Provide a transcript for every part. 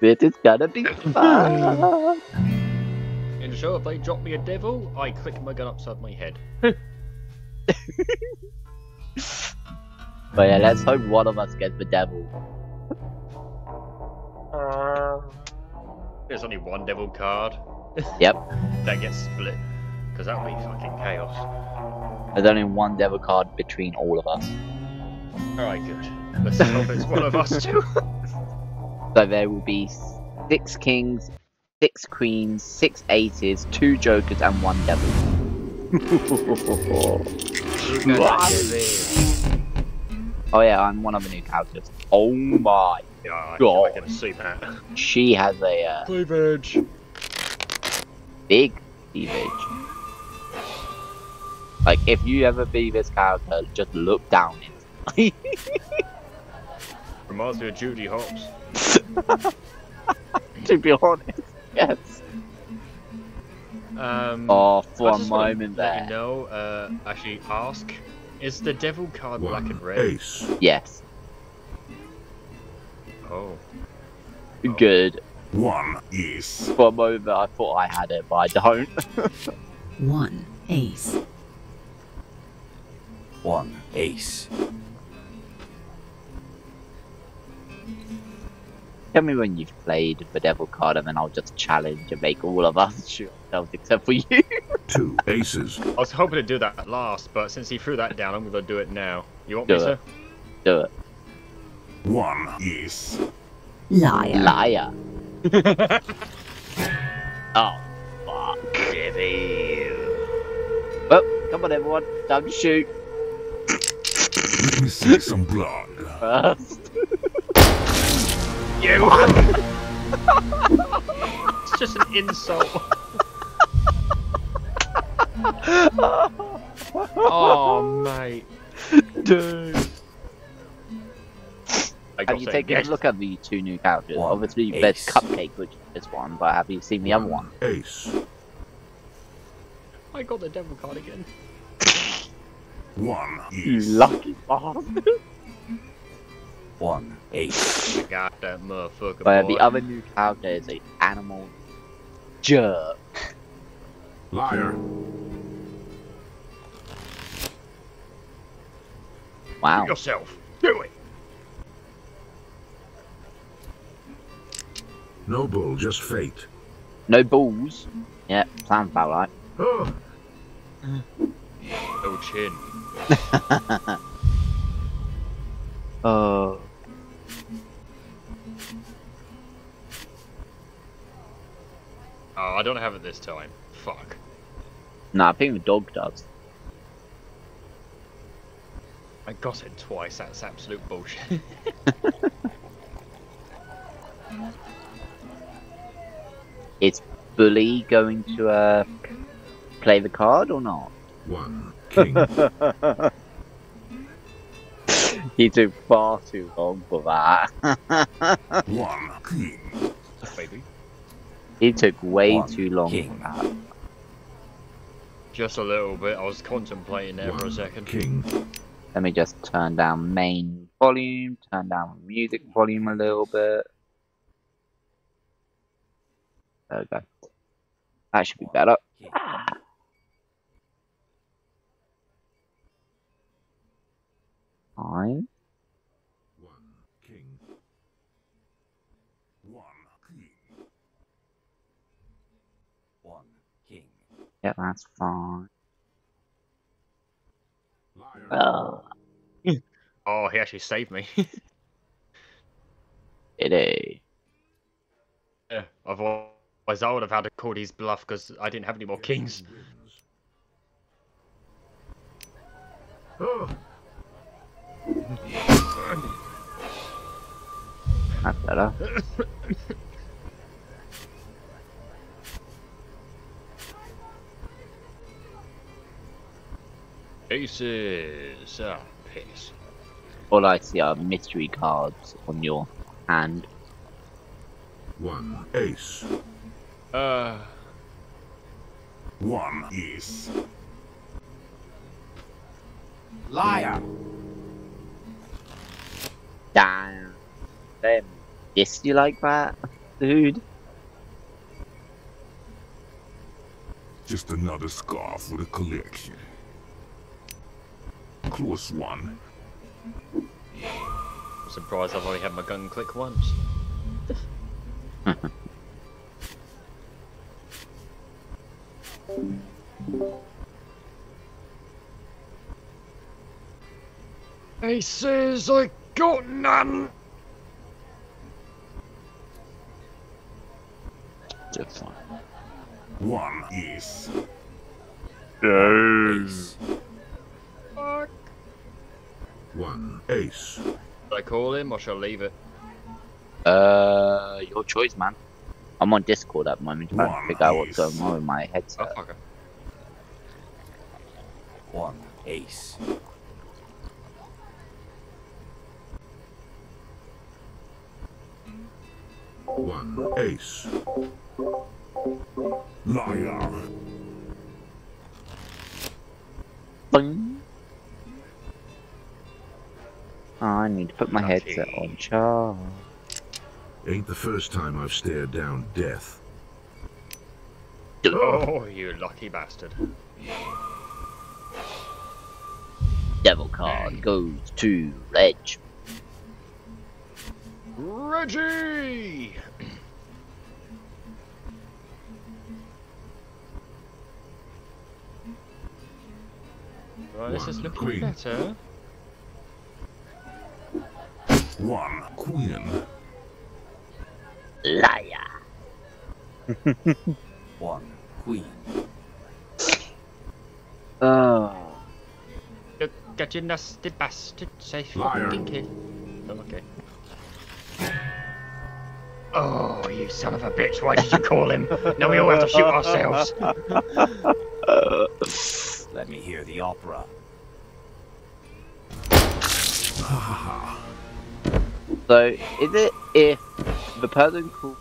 bit. It's gonna be fun. In the show, if they drop me a devil, I click my gun upside my head. But yeah, let's hope one of us gets the devil. There's only one devil card. Yep. That gets split, because that would be fucking chaos. There's only one devil card between all of us. Alright, good. Let's hope it's one of us too. So there will be 6 kings, 6 queens, 6 aces, 2 jokers, and 1 devil. Oh yeah, I'm one of the new characters. Oh my god. I can assume that. She has a cleavage. Big cleavage. Like, if you ever be this character, just look down instantly. Reminds me of Judy Hopps. To be honest, yes. Oh, for a moment there. You know, actually, ask: is the devil card black and red? Ace. Yes. Oh. Good. One ace. For a moment, I thought I had it, but I don't. 1 ace. 1 ace. Tell me when you've played the devil card, and then I'll just challenge and make all of us shoot ourselves except for you. 2 aces. I was hoping to do that at last, but since he threw that down, I'm gonna do it now. You want me to? Do it. 1 ace. Liar. Liar. Oh, fuck. Devil. Well, come on everyone, time to shoot. Let me see some blood. First. You! It's just an insult. Oh, mate. Dude. Have you taken a look at the 2 new characters? Obviously, there's Cupcake, which is this one, but have you seen the other one? Ace. I got the devil card again. 1 ace. You lucky bastard. 1 ace. I got that motherfucker. But the other new character is an animal jerk. Liar. Wow. Do yourself. Do it. No bull, just fate. No bulls. Yeah, sounds about right. Oh. No chin. Oh. Oh, I don't have it this time. Fuck. Nah, I think the dog does. I got it twice, that's absolute bullshit. Is Bully going to play the card or not? 1 king. He took far too long for that. 1 king. Maybe. He took way too long for that. Just a little bit. I was contemplating there for a second. King. Let me just turn down main volume, turn down music volume a little bit. There we go. That should be better. Ah. Fine. 1 king. 1 king. 1 king. Yeah, that's fine. Oh. Oh, he actually saved me. It yeah, otherwise I would have had to call his bluff because I didn't have any more kings. Oh. That's better. Aces. Oh, piss. All I see are mystery cards on your hand. 1 ace. 1 ace. Liar. Damn. Damn. Is you like that? dude. Just another scarf for the collection. Close one. I'm surprised I've only had my gun click once. He says I got none. Just one. One is. Yes. Fuck. One ace. Should I call him or shall I leave it? Your choice, man. I'm on Discord at the moment trying to figure out what's going on with my headset. Oh, okay. One ace. One ace. Liar. Bing. Oh, I need to put my headset on charge. Ain't the first time I've stared down death. Oh, you lucky bastard. Devil card goes to Reg. Reggie! Well, this is looking better. One queen. Liar. One queen. Oh. Look at you nasty bastard, say fucking dinky. Oh, okay. Oh, you son of a bitch, why did you call him? Now we all have to shoot ourselves. Let me hear the opera. So, is it if the person called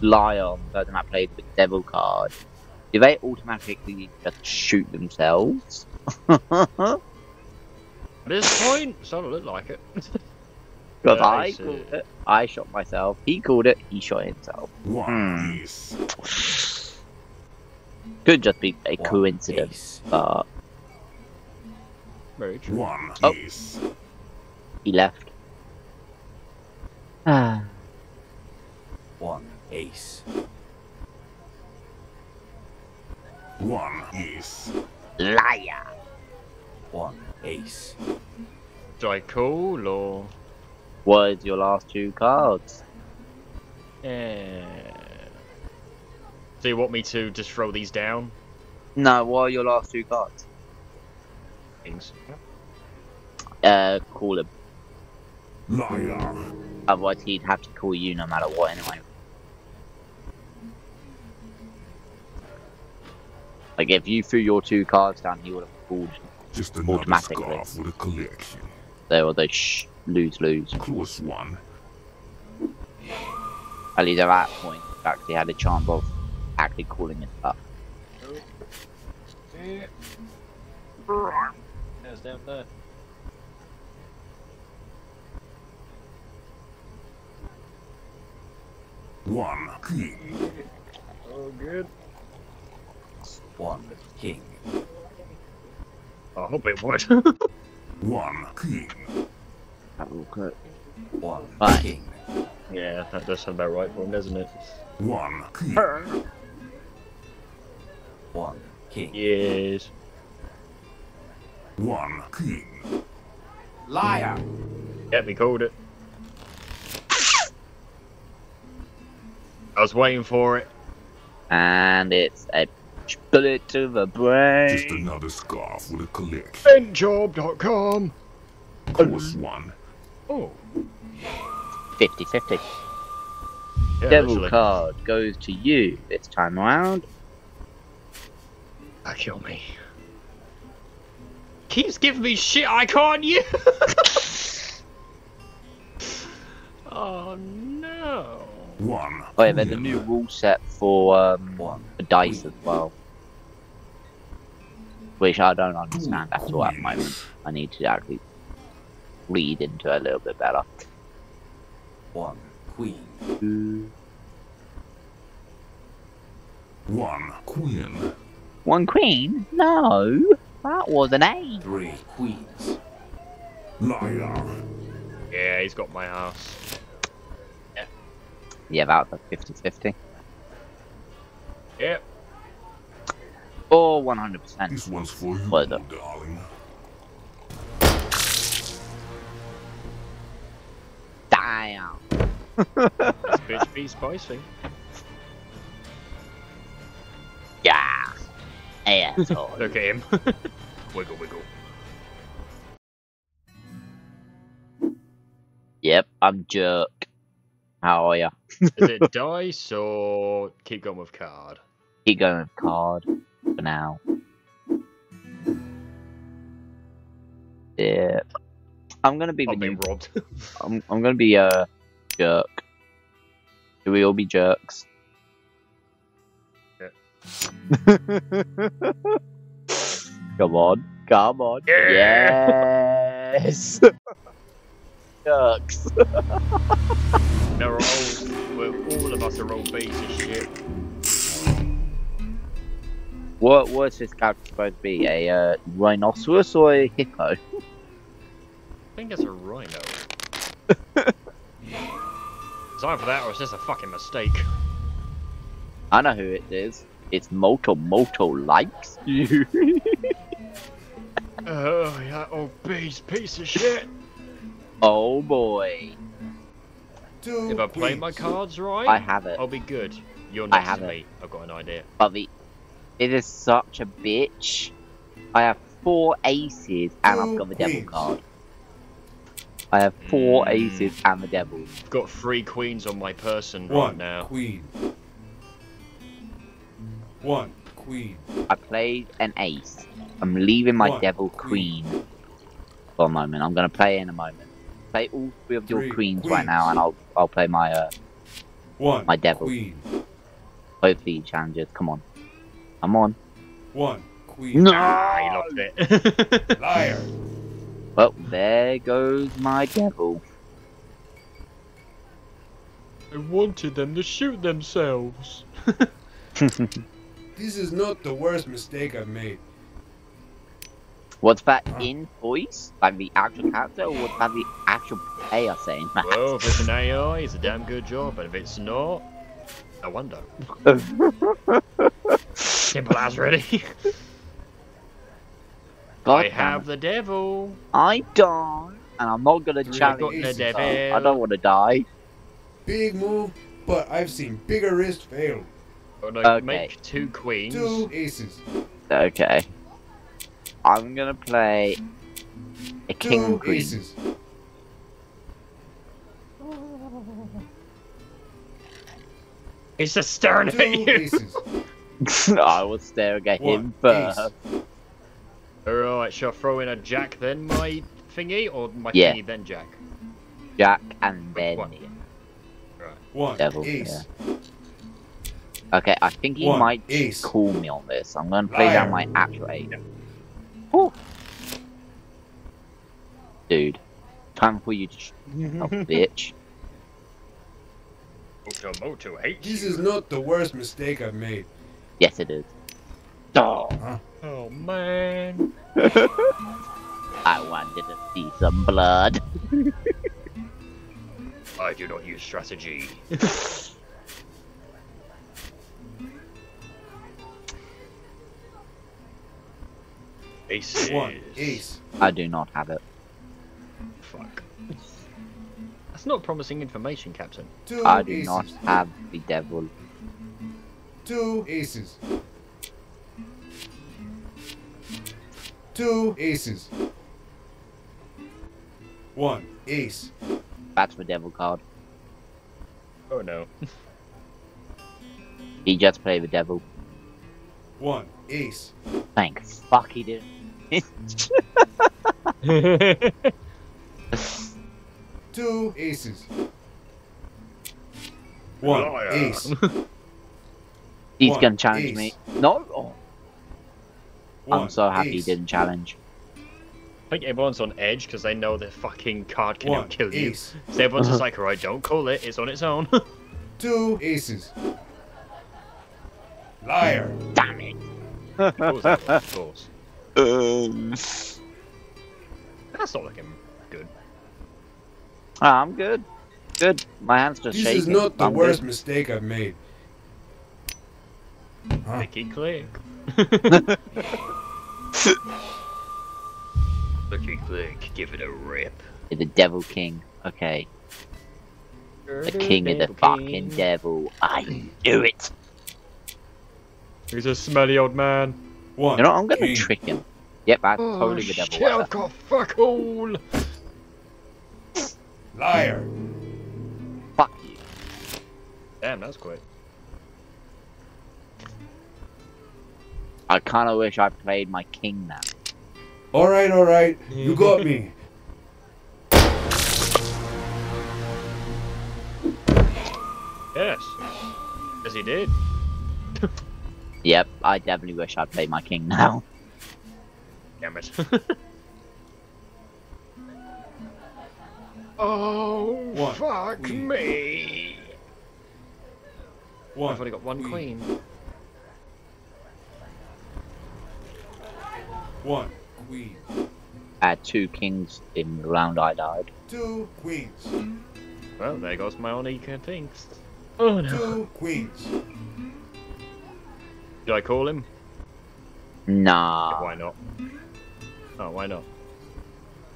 Liar, the person that played the Devil card, do they automatically just shoot themselves? At this point, it doesn't look like it. Because I called it, I shot myself, he called it, he shot himself. Could just be a coincidence, but... Very true. Oh, he left. Ah. One ace. One ace. Liar. One ace. Do I call or... What is your last two cards? Do you want me to just throw these down? No, what are your last two cards? Things. Call him. Liar. Otherwise he'd have to call you no matter what anyway. Like if you threw your two cards down he would have called just automatically. Scarf with a collection. They were the lose. Close one. At least at that point, in fact, he had a chance of actually calling it up. That's down there. One king. Oh, good. One king. I hope it would. One king. Okay. One king. Yeah, that does sound about right for him, doesn't it? One king. One king. Yes. One king. Liar. Yeah, we called it. I was waiting for it. And it's a bullet to the brain. Just another scarf with a collect. Endjob.com. Close one. Oh. 50-50. Yeah, Devil card goes to you this time around. That killed me. Keeps giving me shit I can't use. Oh no. One. Oh yeah, there's a new rule set for the dice as well. Which I don't understand at all at the moment. I need to actually read into it a little bit better. One queen. One queen. One queen? No, that was an A. Three queens. Liar. Yeah, he's got my house. Yeah. Yeah, that was 50-50. Yep. Oh, 100%. This one's for you, darling. Damn. This bitch be spicy. Yeah. Asshole. Look at him. Wiggle, wiggle. Yep, I'm jerk. How are ya? Is it dice or keep going with card? Keep going with card for now. Yep. I'm gonna be. I've been robbed. I'm gonna be a jerk. Do we all be jerks? Yeah. Come on, come on. Yeah. Yes. Jerks. All of us are all pieces of shit. What was this character supposed to be? A rhinoceros or a hippo? I think it's a rhino. It's either that or it's just a fucking mistake. I know who it is. It's Moto Moto likes you. Oh, that obese piece of shit. Oh boy. Two if I play my cards right, I have it. I'll be good. You're next to me. I've got an idea. But it is such a bitch. I have 4 aces and I've got the devil card. I have 4 aces and the devil. I've got 3 queens on my person right now. Queen. One queen. I played an ace. I'm leaving my devil queen for a moment. I'm gonna play in a moment. Play all 3 of your queens right now, and I'll play my my devil. Queen. Hopefully he challenges. Come on, come on. One queen. No, I lost it. Liar. Well, there goes my devil. I wanted them to shoot themselves. This is not the worst mistake I've made. Was that in voice? Like the actual character, or was that the actual player saying that? Well, if it's an AI, it's a damn good job, but if it's not, I wonder. Simple as ready. God I have the devil. I die, and I'm not gonna challenge the devil. I don't want to die. Big move, but I've seen bigger risks fail. Oh, no, okay. Make 2 queens. 2 aces. Okay. I'm gonna play a king queen. Aces. He's just staring at you. No, I was staring at him first. Ace. Alright, shall I throw in a jack then my thingy, or my thingy then jack? Jack and then... Right. Devil, ace. Yeah. Okay, I think he might call me on this. I'm going to play down my actual ace. Yeah. Dude, time for you to... Oh, bitch. Moto H. This is not the worst mistake I've made. Yes, it is. Oh. Huh? Oh man! I wanted to see some blood. I do not use strategy. Ace. Ace. I do not have it. Fuck. That's not promising information, Captain. 2 I do not have the devil. 2 aces. 2 aces. 1 ace. That's the devil card. Oh no. He just played the devil. 1 ace. Thank fuck he didn't. 2 aces. 1 ace. He's gonna challenge me. No. Oh. I'm so happy he didn't challenge. I think everyone's on edge because they know their fucking card cannot kill you. So everyone's just like, alright, don't call it, it's on its own. 2 aces. Liar. Damn it. What was that? Of course. That's not looking good. I'm good. Good. My hands just shaking. This is not the worst mistake I've made. Mickey Clay. Lucky click, give it a rip. You're the devil king, okay. The king of the fucking devil, I knew it! He's a smelly old man. What? You know what, I'm gonna trick him. Yep, I'm totally the devil. Shelka fuck all! Liar! Fuck you. Damn, that's quick. I kinda wish I played my king now. Alright, you got me. Yes. Yes, he did. Yep, I definitely wish I'd played my king now. Damn it. Oh, what? Fuck me. What? I've only got one queen. One. Queen. I had two kings in the round I died. Two queens. Well, there goes my own eco things. Oh no. Two queens. Did I call him? Nah. Yeah, why not? Oh, why not?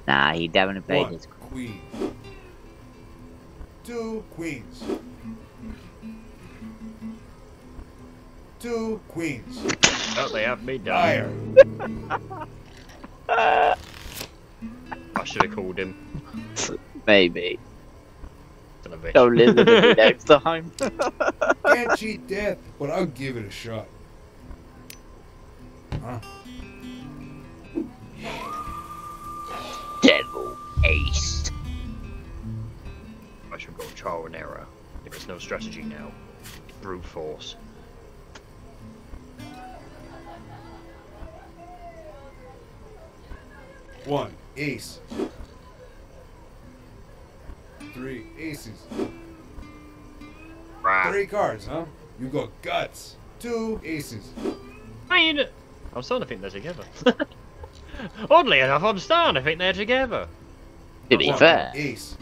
Nah, he definitely played his queen. Two queens. Two queens. Oh, they have me dire. I should have called him. Maybe. Don't live with me next time. Can't cheat death, but I'll give it a shot. Huh? Devil ace. I should go trial and error. There is no strategy now. Brute force. One ace, three aces, three cards, huh? You got guts. Two aces. I'm starting to think they're together. Oddly enough, I'm starting to think they're together. To be fair, ace.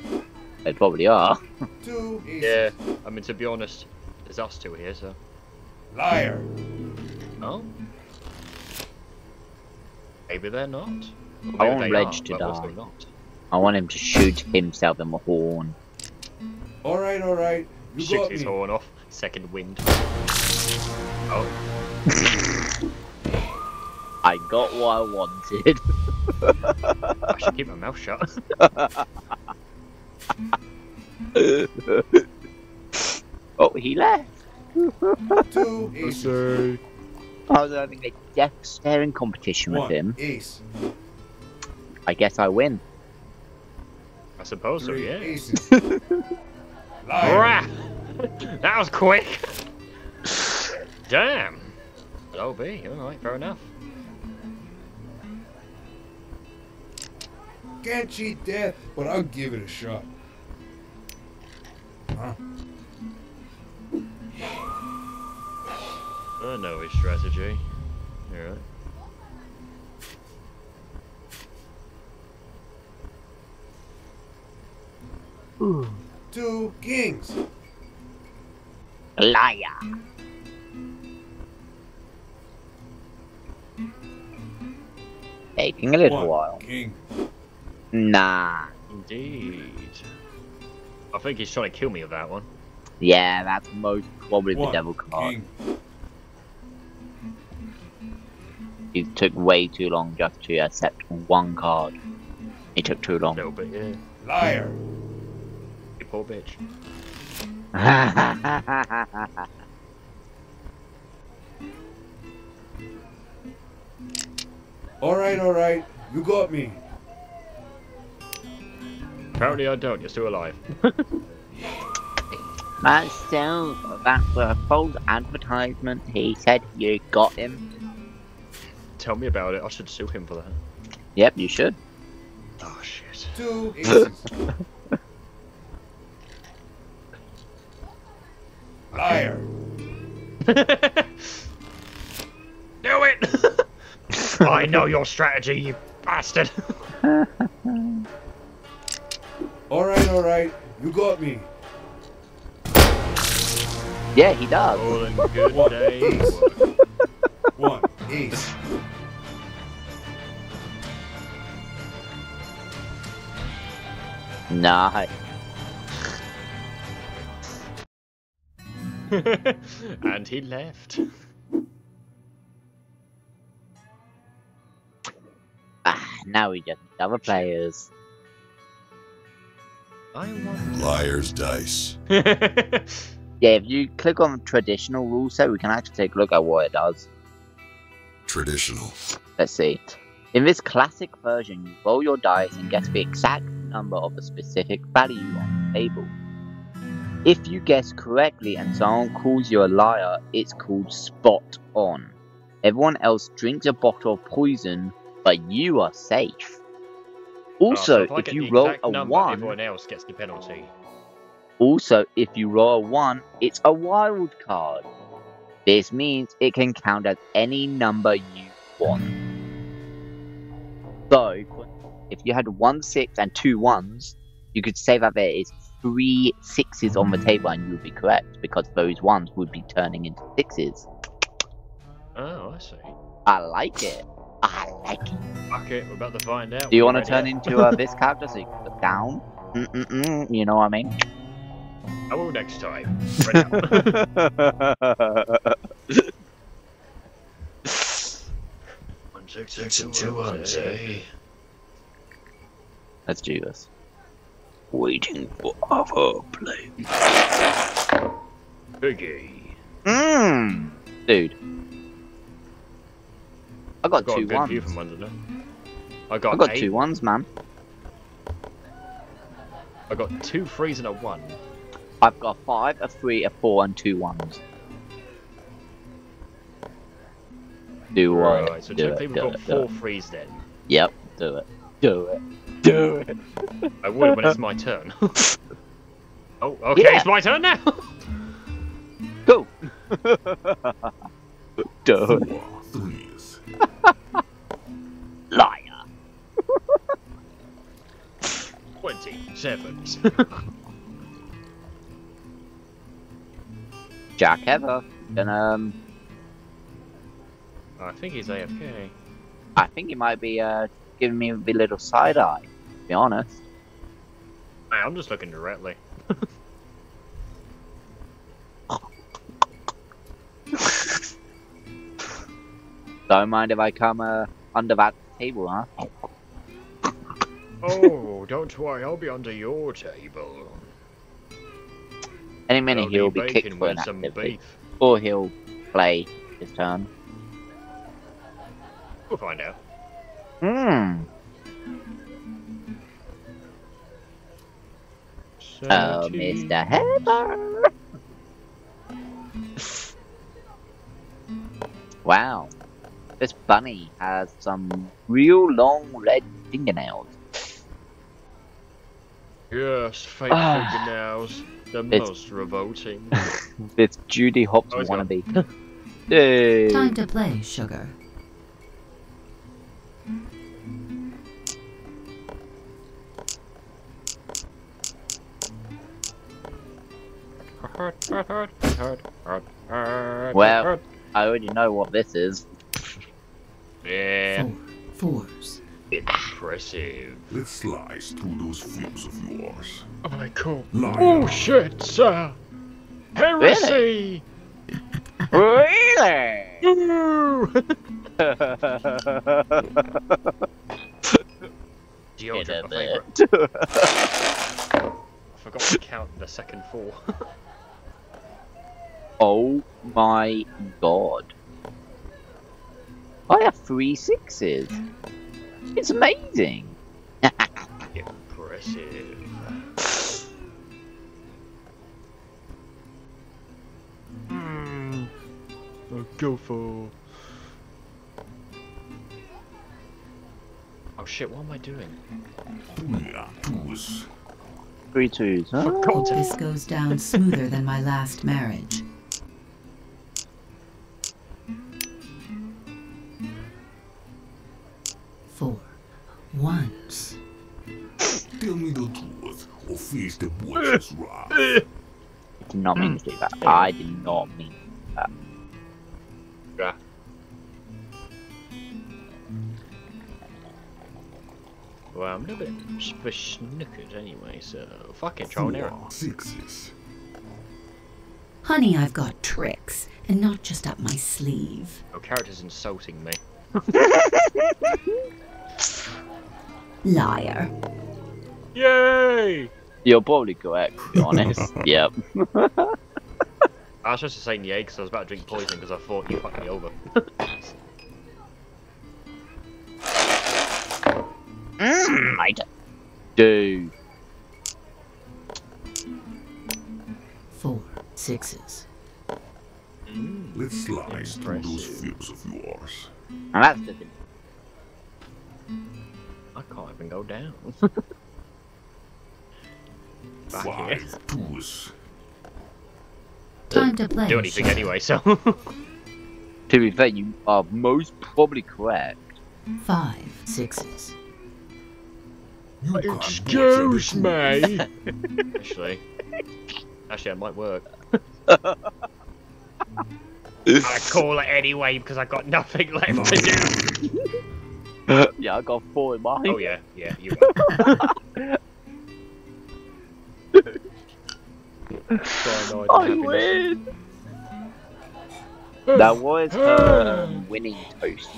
They probably are. Two aces. Yeah, I mean, to be honest, there's us two here, so. Liar. Oh. Maybe they're not. I want Reg to die. I want him to shoot himself in the horn. Alright. Shoot his horn off. Second wind. Oh. I got what I wanted. I should keep my mouth shut. Oh, he left. Two aces. I was having a death staring competition with him. Ace. I guess I win. I suppose so, yeah. That was quick. Damn. That'll be alright, fair enough. Can't cheat death, but I'll give it a shot. Huh? I know his strategy. Alright. Ooh. Two kings. Liar. Taking a little while. King. Nah. Indeed. I think he's trying to kill me with that one. Yeah, that's most probably the devil card. King. It took way too long just to accept one card. It took too long. A little bit, yeah. Liar. Poor bitch. Alright, you got me. Apparently I don't, you're still alive. That's still, that's a false advertisement, he said you got him. Tell me about it, I should sue him for that. Yep, you should. Oh shit. Two aces. Liar. know your strategy, you bastard. All right. You got me. Yeah, he does. All in good days. One ace. Nah. And he left. Now we get the other players. I want liar's dice. Yeah, if you click on traditional rule set, we can actually take a look at what it does. Traditional. Let's see. In this classic version, you roll your dice and guess the exact number of a specific value on the table. If you guess correctly and someone calls you a liar, it's called spot on. Everyone else drinks a bottle of poison, but you are safe. Also, so if you roll a number, 1, everyone else gets the penalty. Also, if you roll a 1, it's a wild card. This means it can count as any number you want. So, if you had 1 6 and 2 1s, you could say that there is 3 6s on the table and you would be correct, because those 1s would be turning into 6s. Oh, I see. I like it. I like it. Okay, we're about to find out. Do you want to turn into this character so you can put down? You know what I mean? I will next time. Right. 1 6 6 and 2 1s, eh? Let's do this. Waiting for other play. Biggie. Dude. I got 2 1s. I got 2 1s, man. I got 2 3s and a 1. I've got 5, a 3, a 4, and 2 1s. Do it. Right, so two people got 4 3s then. Yep, do it. Do it. Do it. I would, but it's my turn. Oh, okay, yeah. It's my turn now. Cool. Do it. 3s. Liar. 27s. Jack Evans. I think he's AFK. I think he might be giving me a little side eye, to be honest. I'm just looking directly. Don't mind if I come under that table, huh? Oh, don't worry, I'll be under your table. Any minute he'll be kicked for an activity, or he'll play his turn. We'll find out. Oh, Mr. Heather! Wow. This bunny has some real long red fingernails. Yes, fake fingernails. The most revolting. It's Judy Hopps wannabe. Hey. Time to play, sugar. Well, I already know what this is. Yeah. 4 4s. Impressive. Let's slice through those fibs of yours. Oh my god. Liar. Oh shit, sir. Heresy. Really? I forgot to count the second 4. Oh my god. I have 3 6s. It's amazing. Impressive. I'll go for. Oh shit! What am I doing? 2 2s. 3 2s. Oh. This goes down smoother than my last marriage. Doodleworth or Feast of Witches' Wrath. I did not mean to do that. I did not mean to do that. Yeah. Well, I'm a little bit snookers anyway, so fucking trial and error. Sixes. Honey, I've got tricks, and not just up my sleeve. Your character's insulting me. Liar. Yay! You're probably correct, to be honest. Yep. I was just saying yay because I was about to drink poison because I thought you fucked me over. I do. 4 sixes. Let's slide through those fibs of yours. Now that's the thing. I can't even go down. 5 twos. Time to play. Do anything anyway, so. To be fair, you are most probably correct. 5 sixes. You excuse me. Actually, it might work. I call it anyway because I got nothing left to do. Yeah, I got 4 in mine. Oh yeah, yeah, you got. So I win. That was her winning toast.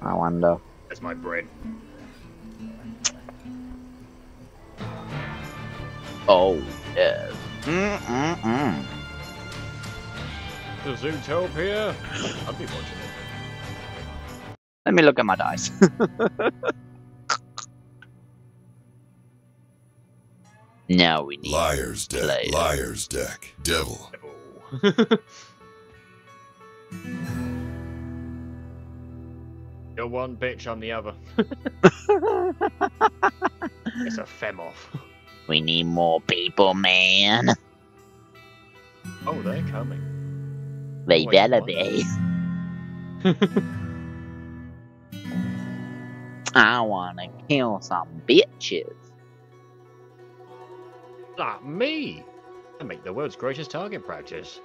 I wonder. That's my bread. Oh yes. The Zootopia. I'll be watching it. Let me look at my dice. Now we need liar's deck. Players. Liar's deck. Devil. You're one bitch, I'm the other. It's a fem-off. We need more people, man. Oh, they're coming. They better be. I wanna kill some bitches. Not me! I make the world's greatest target practice.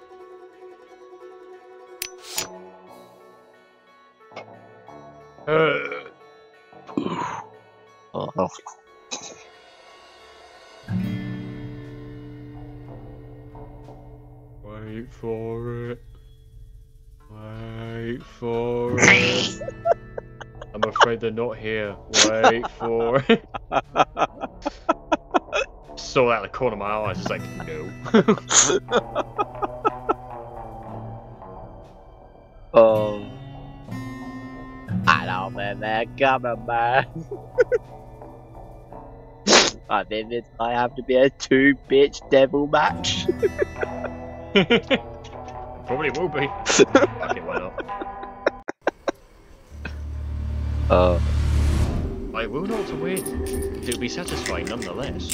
Oh. Wait for it. Wait for it. I'm afraid they're not here. Wait for it. Saw that in the corner of my eyes. It's like, no. Oh. I don't think they're coming, man. I think this might have to be a 2-bitch devil match. Probably will be. Okay, why not? I will not wait. It'll be satisfying nonetheless.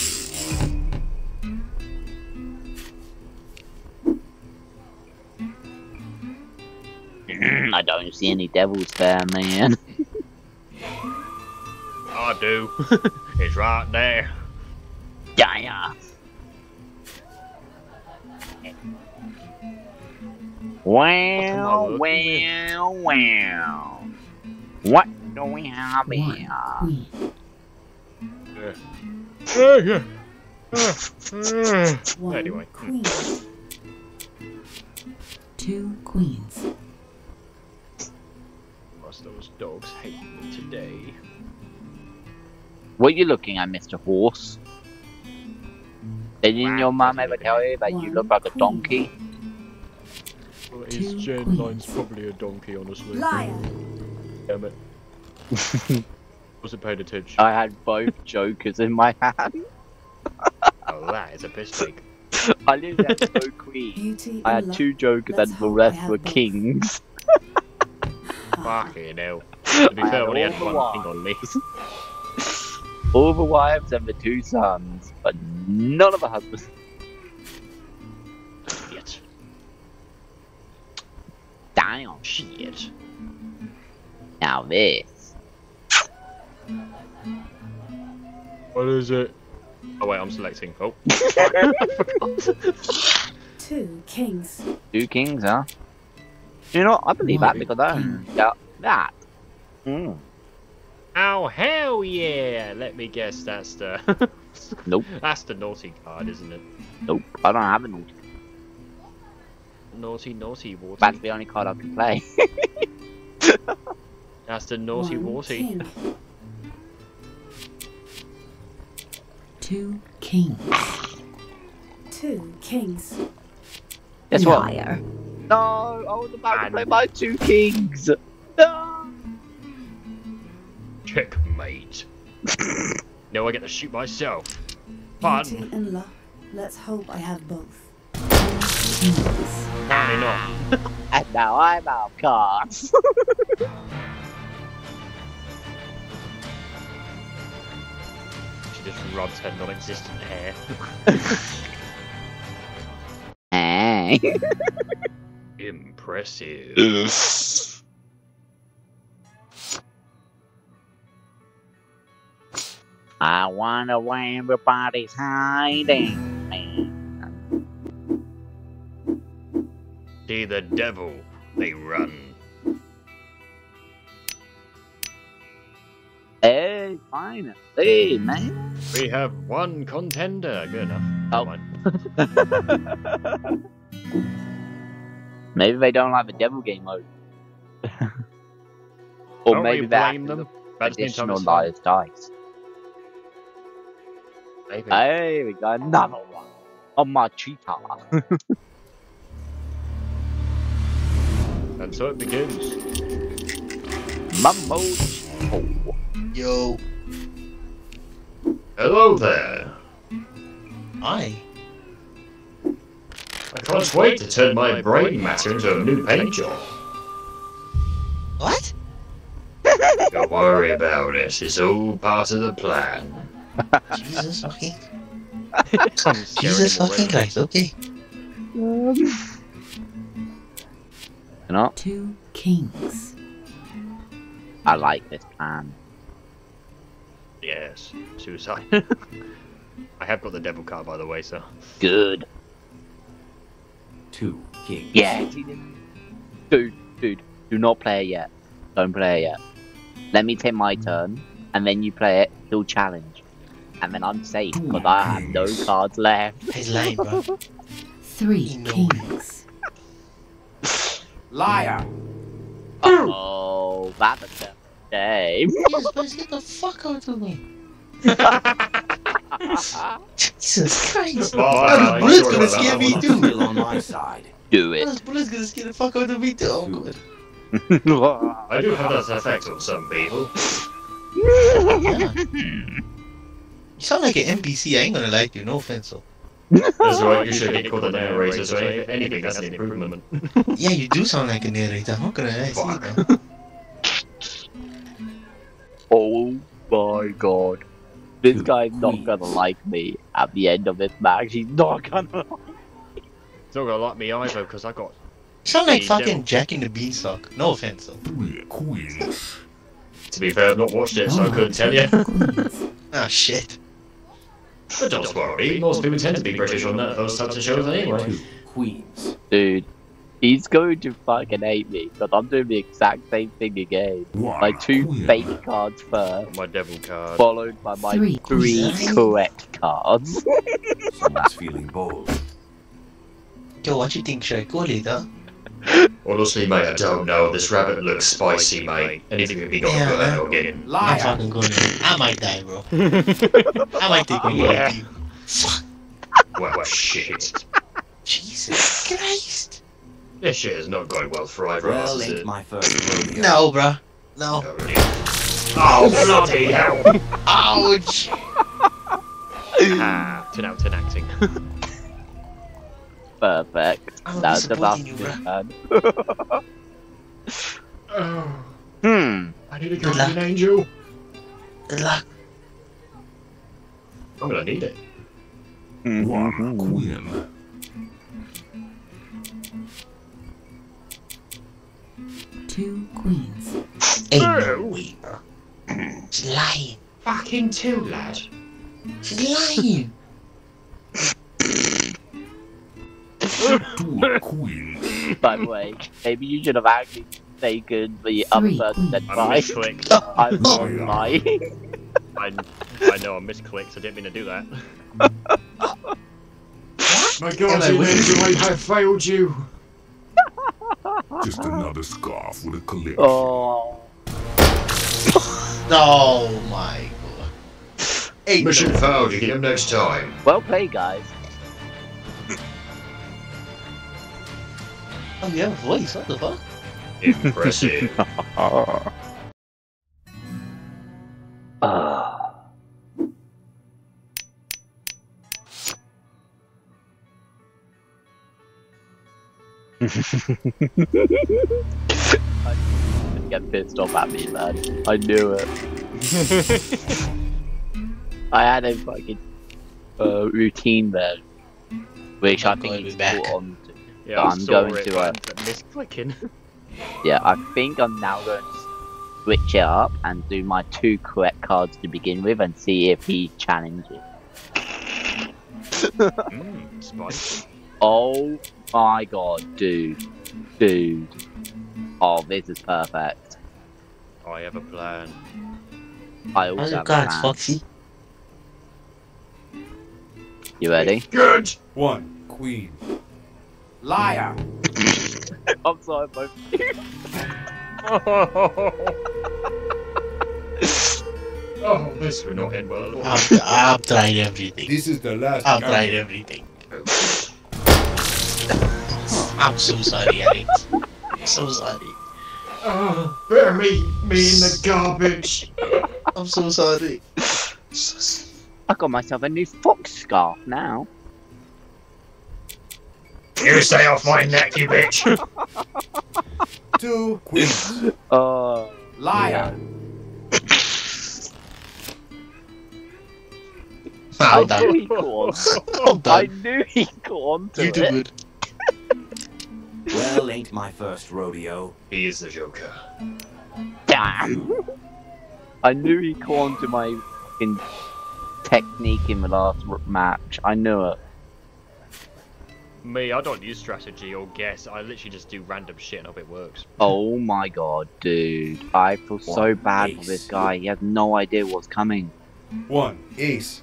I don't see any devils there, man. I do. It's right there. Yeah. Wow! Wow! Wow! What? Don't we have here? Anyway. Queen. 2 queens. Must those dogs hate me today? What are you looking at, Mr. Horse? Didn't your mum ever tell you that you look like a donkey? Well, his Jan-line's probably a donkey, honestly. Lion. Damn it. Wasn't paid attention. I had both jokers in my hand. Oh, that is a piss take. I literally had no queen. I had 2 jokers and the rest were kings. Fucking hell. To be fair, I only had 1 king on me. All the wives and the 2 sons, but none of the husbands. Shit. Damn shit. Now this. What is it? Oh wait, I'm selecting. Oh. Two kings. Two kings, huh? Do you know what? I believe that because yeah, that. Mm. Oh hell yeah! Let me guess, that's the. Nope. That's the naughty card, isn't it? Nope. I don't have a naughty. Naughty, naughty, warty. That's the only card I can play. That's the naughty, warty. Two kings. Two kings. Guess what? Liar. No, I was about to play my two kings. No. Checkmate. Now I get to shoot myself. Fun. Beauty and luck. Let's hope I have both. Apparently not. And now I'm out of cards. Just rubs her non-existent hair. Hey. Impressive. I wonder where everybody's hiding. See the devil, they run. Hey, finally, hey, man. We have one contender. Good enough. Oh. Maybe they don't like the devil game mode. Or don't maybe that additional live dice. Maybe. Hey, we got another one. On my cheetah. And so it begins. Mumbo Jumbo. Yo. Hello there. Hi. I can't wait to turn my brain matter into a new paint job. What? Don't worry about it. It's all part of the plan. Jesus, okay. Jesus, okay, guys, okay. Two kings. I like this plan. Yes, suicide. I have got the devil card, by the way, so. Good. Two kings. Yeah. Dude, do not play it yet. Don't play it yet. Let me take my turn, and then you play it, he'll challenge. And then I'm safe, because I have no cards left. It's lame, bro. Three kings. Liar! Uh-oh, that's a terrible game. You're supposed to get the fuck out of me. Jesus Christ. Oh, that bullet's gonna scare me too. On my side. Do it. That bullet's gonna scare the fuck out of me too. Oh, good. I do have that effect on some people. Yeah. You sound like an NPC, I ain't gonna lie to you, no offense. So. That's right, you should be called a narrator, so anything that's an improvement. Yeah, you do sound like a narrator, I'm not gonna lie to you. Oh my god. This guy's not gonna like me at the end of this match, he's not gonna like me. He's not gonna like me either, because I got... You sound like fucking Jack in the Beanstalk, no offense though. To be fair, I've not watched it, so I couldn't tell you. Oh shit. But don't worry, most people tend to be British on those types of shows anyway. Queens. Dude, he's going to fucking hate me, because I'm doing the exact same thing again. Like two fake cards first, my devil card, followed by my three correct cards. Someone's feeling bold. Yo, what you think, should I call it, huh? Honestly, mate, I don't know. This rabbit looks spicy, mate. Anything can be got to go out again. I'm fucking going. I might die, bro. I might take one with you. Fuck. Well, shit. Jesus Christ. This shit is not going well for either of us, is it? My first no, bro. No. Oh, bloody hell. Ouch. Ah, to acting. Perfect. That's about to I need to go to an angel. Good luck. I'm gonna need it. One queen. Two queens. Ain't no way. It's lying. Fucking two, lad. She's lying. By the way, maybe you should have actually taken the other person's advice. I'm lying. I know I misclicked. I didn't mean to do that. My God, I failed you. Just another scarf with a collection. Oh. Oh my God. Mission failed. You get him next time. Well played, guys. Oh yeah, voice. What the fuck? Impressive. I get pissed off at me, man. I knew it. I had a fucking routine there, which I think he's caught on to. Yeah, I'm going to misclicking. Yeah, I think I'm now going to switch it up and do my 2 correct cards to begin with and see if he challenges. Spicy. Oh my God, dude. Dude. Oh, this is perfect. I have a plan. I also have a plan. Foxy. You ready? Good! 1, queen. Liar! I'm sorry, both of you. Oh, this will not end well at all. I've tried everything. This is the last time. I've tried everything. I'm so sorry, Alex. So sorry. Bury me in the garbage. I'm so sorry. I got myself a new fox scarf now. You stay off my neck, you bitch! 2 queens. Liar! I knew he caught on. I knew he caught on to it. You do it. Well, ain't my first rodeo. He is the Joker. Damn! I knew he caught on to my fucking technique in the last match. I knew it. Me, I don't use strategy or guess. I literally just do random shit and hope it works. Oh my God, dude. I feel so bad for this guy. He has no idea what's coming. 1 ace.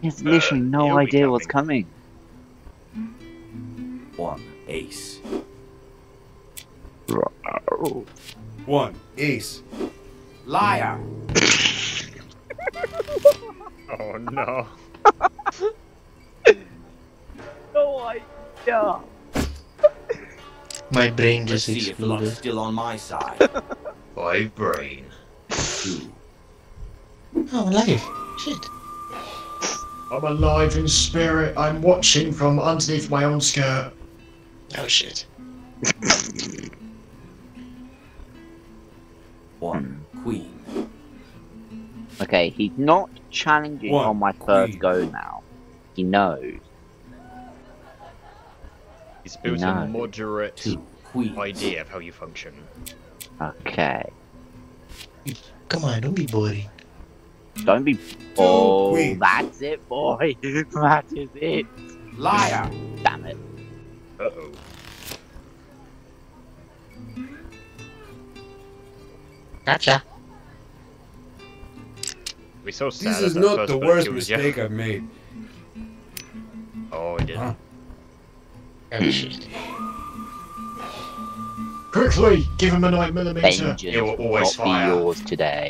He has literally no idea what's coming. 1 ace. 1 ace. Liar. Oh no. Yeah. My brain just exploded. Luck's still on my side. My brain. 2. I'm alive. Shit. I'm alive in spirit. I'm watching from underneath my own skirt. Oh shit. 1 queen. Okay, he's not challenging on my third go now. He knows. It's built on a moderate idea of how you function. Okay. Come on, don't be boring. Don't be boring. That's it, boy. That is it. Liar. Damn it. Uh-oh. Gotcha. We're so sad. This is not the worst mistake I've made. Oh, I did. Huh? Quickly, give him a 9mm. It will always fire. Yours today.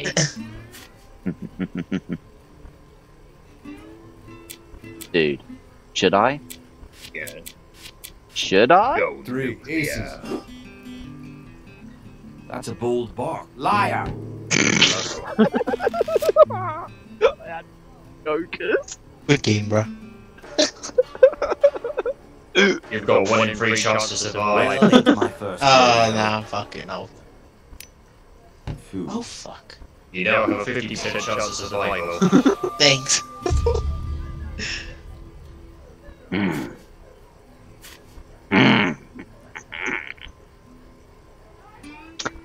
Dude, should I? Yeah. Should I? Go 3 aces. Yeah. That's a bold bark. Liar. I had jokers. Good game, bro. You've got 1 in 3 chance to survive. Oh, nah, fucking hell. Oh, fuck. You now have a 50% chance of survival. Thanks.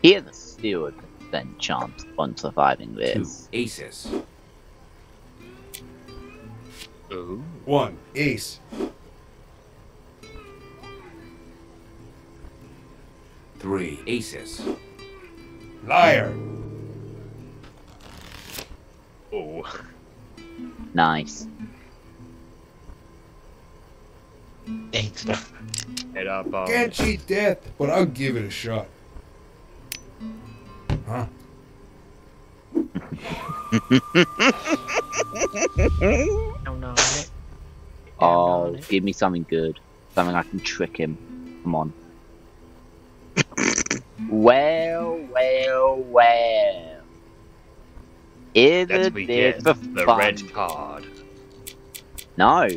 He has a 0% chance on surviving this. 2 aces. Ooh. One. Ace. Three. Aces. Liar. Oh. Nice. Thanks. Head up. Can't cheat death, but I'll give it a shot. Huh? Oh, give me something good. Something I can trick him. Come on. Well. Isn't this the fun? Red card. No.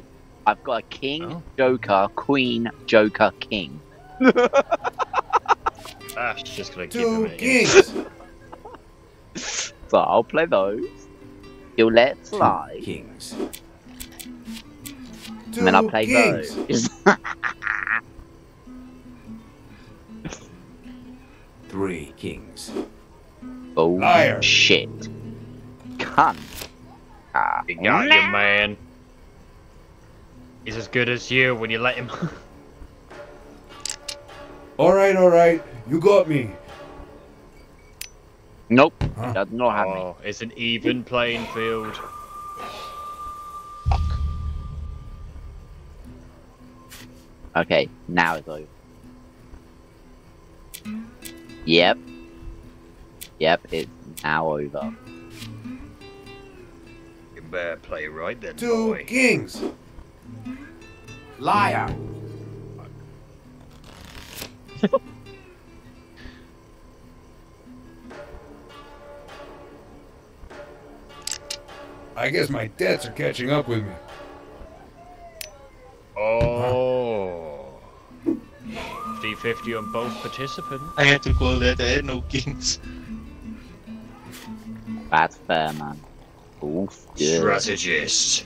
I've got a king, oh. Joker, queen, Joker, king. That's just gonna keep him in. So I'll play those. You'll let slide. Kings. And then I'll play those. 3 kings. Oh, liar. Shit. Cunt. You got you, man. He's as good as you when you let him. Alright. You got me. Nope, huh? Does not have me. It's an even playing field. Fuck. Okay, now it's over. Yep, it's now over. You better play right then. 2 boy. Kings. Liar. I guess my debts are catching up with me. Oh. 50-50 on both participants. I had to call that. I had no kings. That's fair, man. Ooh, good. Strategist.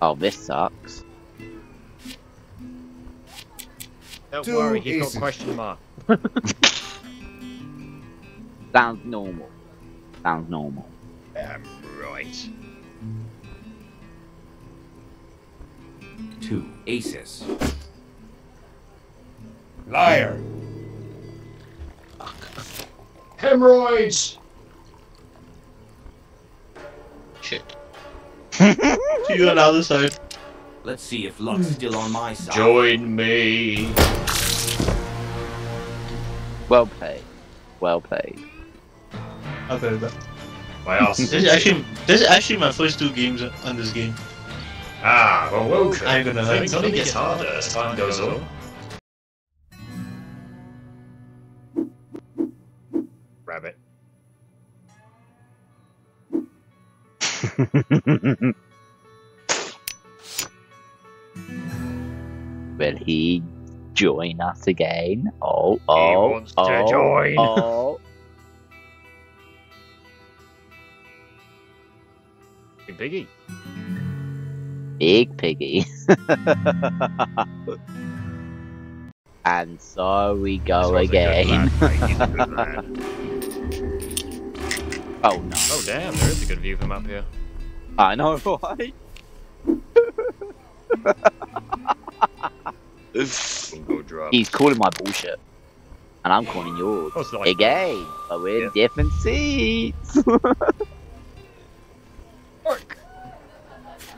Oh, this sucks. Don't worry, he's got question mark. Sounds normal. Right. 2 aces. Liar. Fuck. Hemorrhoids. Shit. You on the other side. Let's see if luck's still on my side. Join me. Well played. I've heard that. My ass. This is actually my first 2 games on this game. Ah, well, welcome. I'm gonna hurt. It only gets harder as time goes on. Rabbit. Will he join us again? Oh. He wants to join. Oh. Big piggy. Big piggy. And so we go again. Oh no. Oh damn, there is a good view from up here. I know why. He's calling my bullshit. And I'm calling yours. Again. But we're in different seats.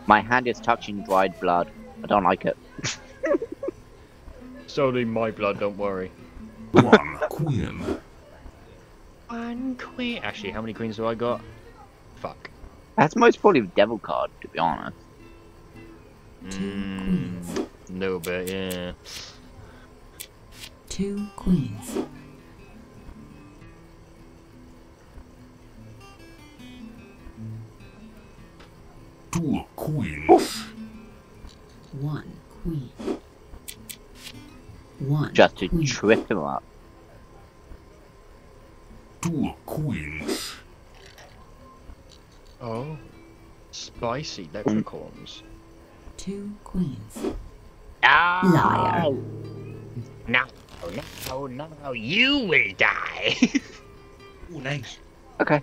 My hand is touching dried blood. I don't like it. It's only my blood, don't worry. 1 queen. 1 queen. Actually, how many queens do I got? Fuck. That's most probably the devil card, to be honest. 2 queens. A little bit, yeah. 2 queens. Queen. 1 queen. 1 just to queen. Trip him up. 2 queens. Oh, spicy leprechauns. 2 queens. Liar. No, you will die. Oh, nice. Okay.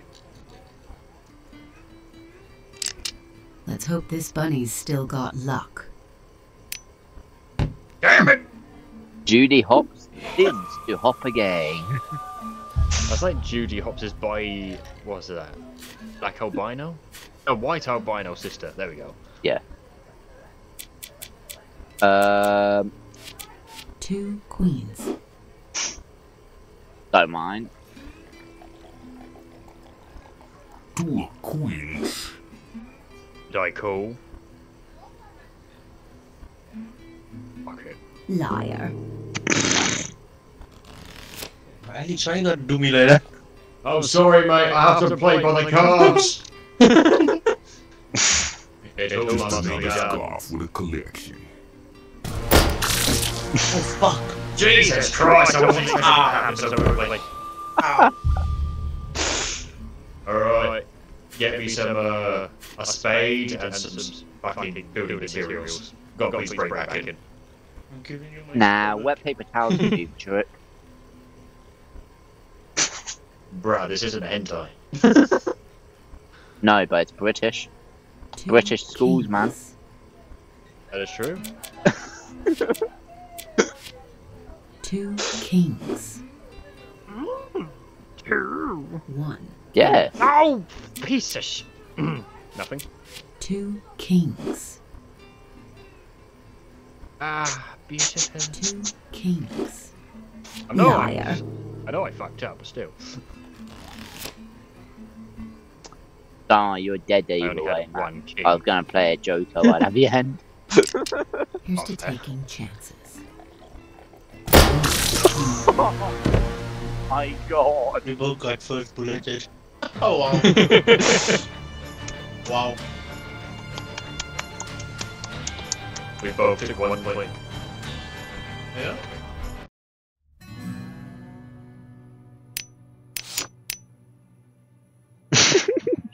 Let's hope this bunny's still got luck. Damn it! Judy Hopps decides to hop again. That's like Judy Hopps' by... what's that? Black albino? Oh, white albino sister. There we go. Yeah. 2 queens. Don't mind. 2 queens. Cool. Okay. Liar. Why are you trying to do me like that? Oh, sorry, mate. I have to play by the cards. It's off with a collection. Oh fuck! Jesus Christ! I wasn't expecting that. All right. Get me some, a spade and some fucking building materials. Got these break back in. Nah, wet paper towels would do to it. Bruh, this isn't hentai. No, but it's British. British schools, man. That is true. 2 kings. 2. 1. Yeah. Oh, piece of sh. Nothing. 2 kings. Ah, beautiful. 2 kings. I'm not liar. I know I fucked up, but still. Oh, you're dead there, you boy. I was gonna play a joker right at the end. Here's to taking chances. My God! We both got first bulleted. Oh wow. Wow. We both took 1 point. Yeah.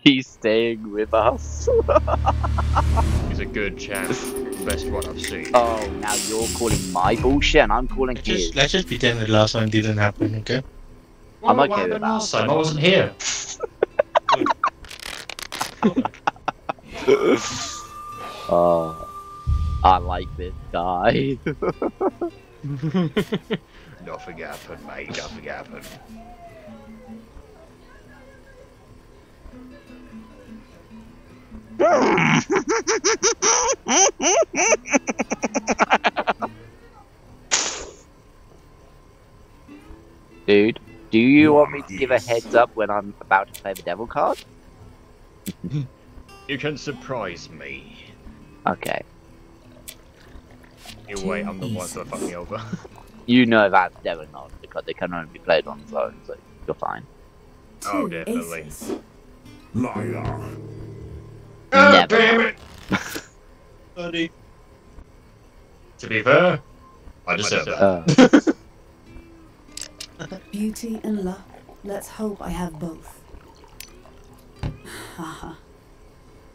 He's staying with us. He's a good chap. Best one I've seen. Oh, now you're calling my bullshit and I'm calling his. Let's just pretend that last time didn't happen, okay? Well, I'm okay with that. Last time I wasn't here. Oh, I like this guy. Nothing happened, mate. Nothing happened. Dude, do you want me to give a heads up when I'm about to play the devil card? You can surprise me. Okay. You wait, I'm the one that fucked me over. You know that's devil not, because they can only be played on its own, so you're fine. Oh, definitely. Liar. Oh, damn it! Buddy. To be fair, I deserve that. Beauty and luck. Let's hope I have both. Haha.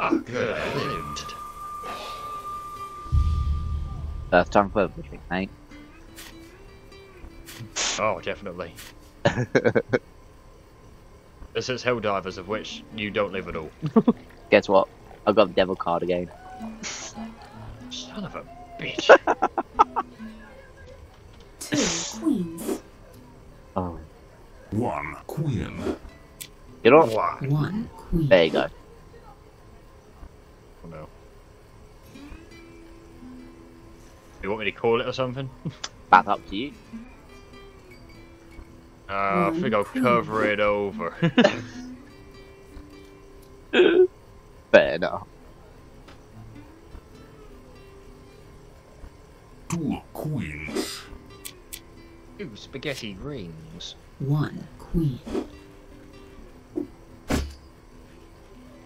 Ah, good. I lived. First time for everything, mate. Oh, definitely. This is Helldivers, of which you don't live at all. Guess what? I got the devil card again. Son of a bitch. 2 queens. Oh. 1 queen. Get off. 1 queen. There you go. Oh no. You want me to call it or something? Back up to you. I think I'll cover it over. Fair enough. 2 queens. 2 spaghetti rings. 1 queen.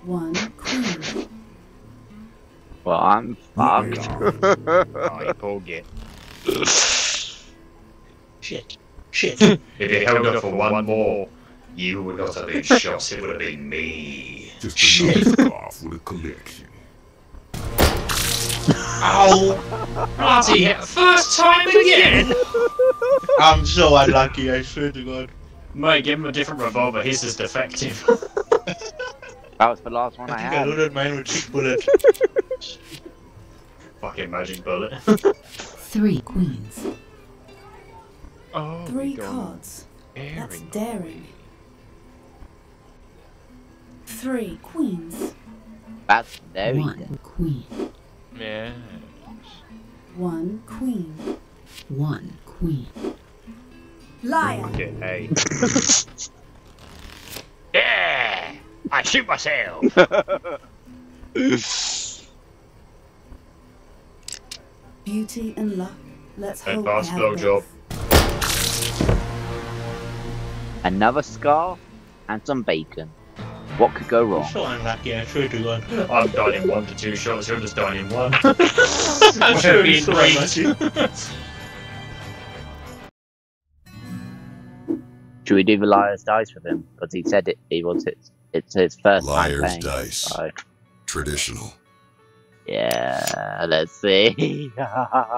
1 queen. Well, I'm fucked. I forget. Shit. Shit. If you held up for one more, you would not have been shot, it would have been me. Just another off with a collection. Ow! Bloody hell! First time again! I'm so unlucky, I swear to God. Mate, give him a different revolver, his is defective. That was the last one I had. I loaded mine with cheap bullet. Fucking magic bullet. 3 queens. Oh, 3 cards. Daring. That's daring. 3 queens. That's daring. 1 queen. Yeah. 1 queen. 1 queen. Lion. Okay, hey. Yeah! I shoot myself! Beauty and luck. Let's hope I have blow job. Another scarf and some bacon. What could go wrong? I'm sure I'm lucky, I'm sure do one. I'm dying in 1 to 2 shots, you're just dying in 1. I'm sure you great. Should we do the liar's dice with him? Because he said it, he wants it. It's his first liar's time playing, dice. So. Traditional. Yeah, let's see. Time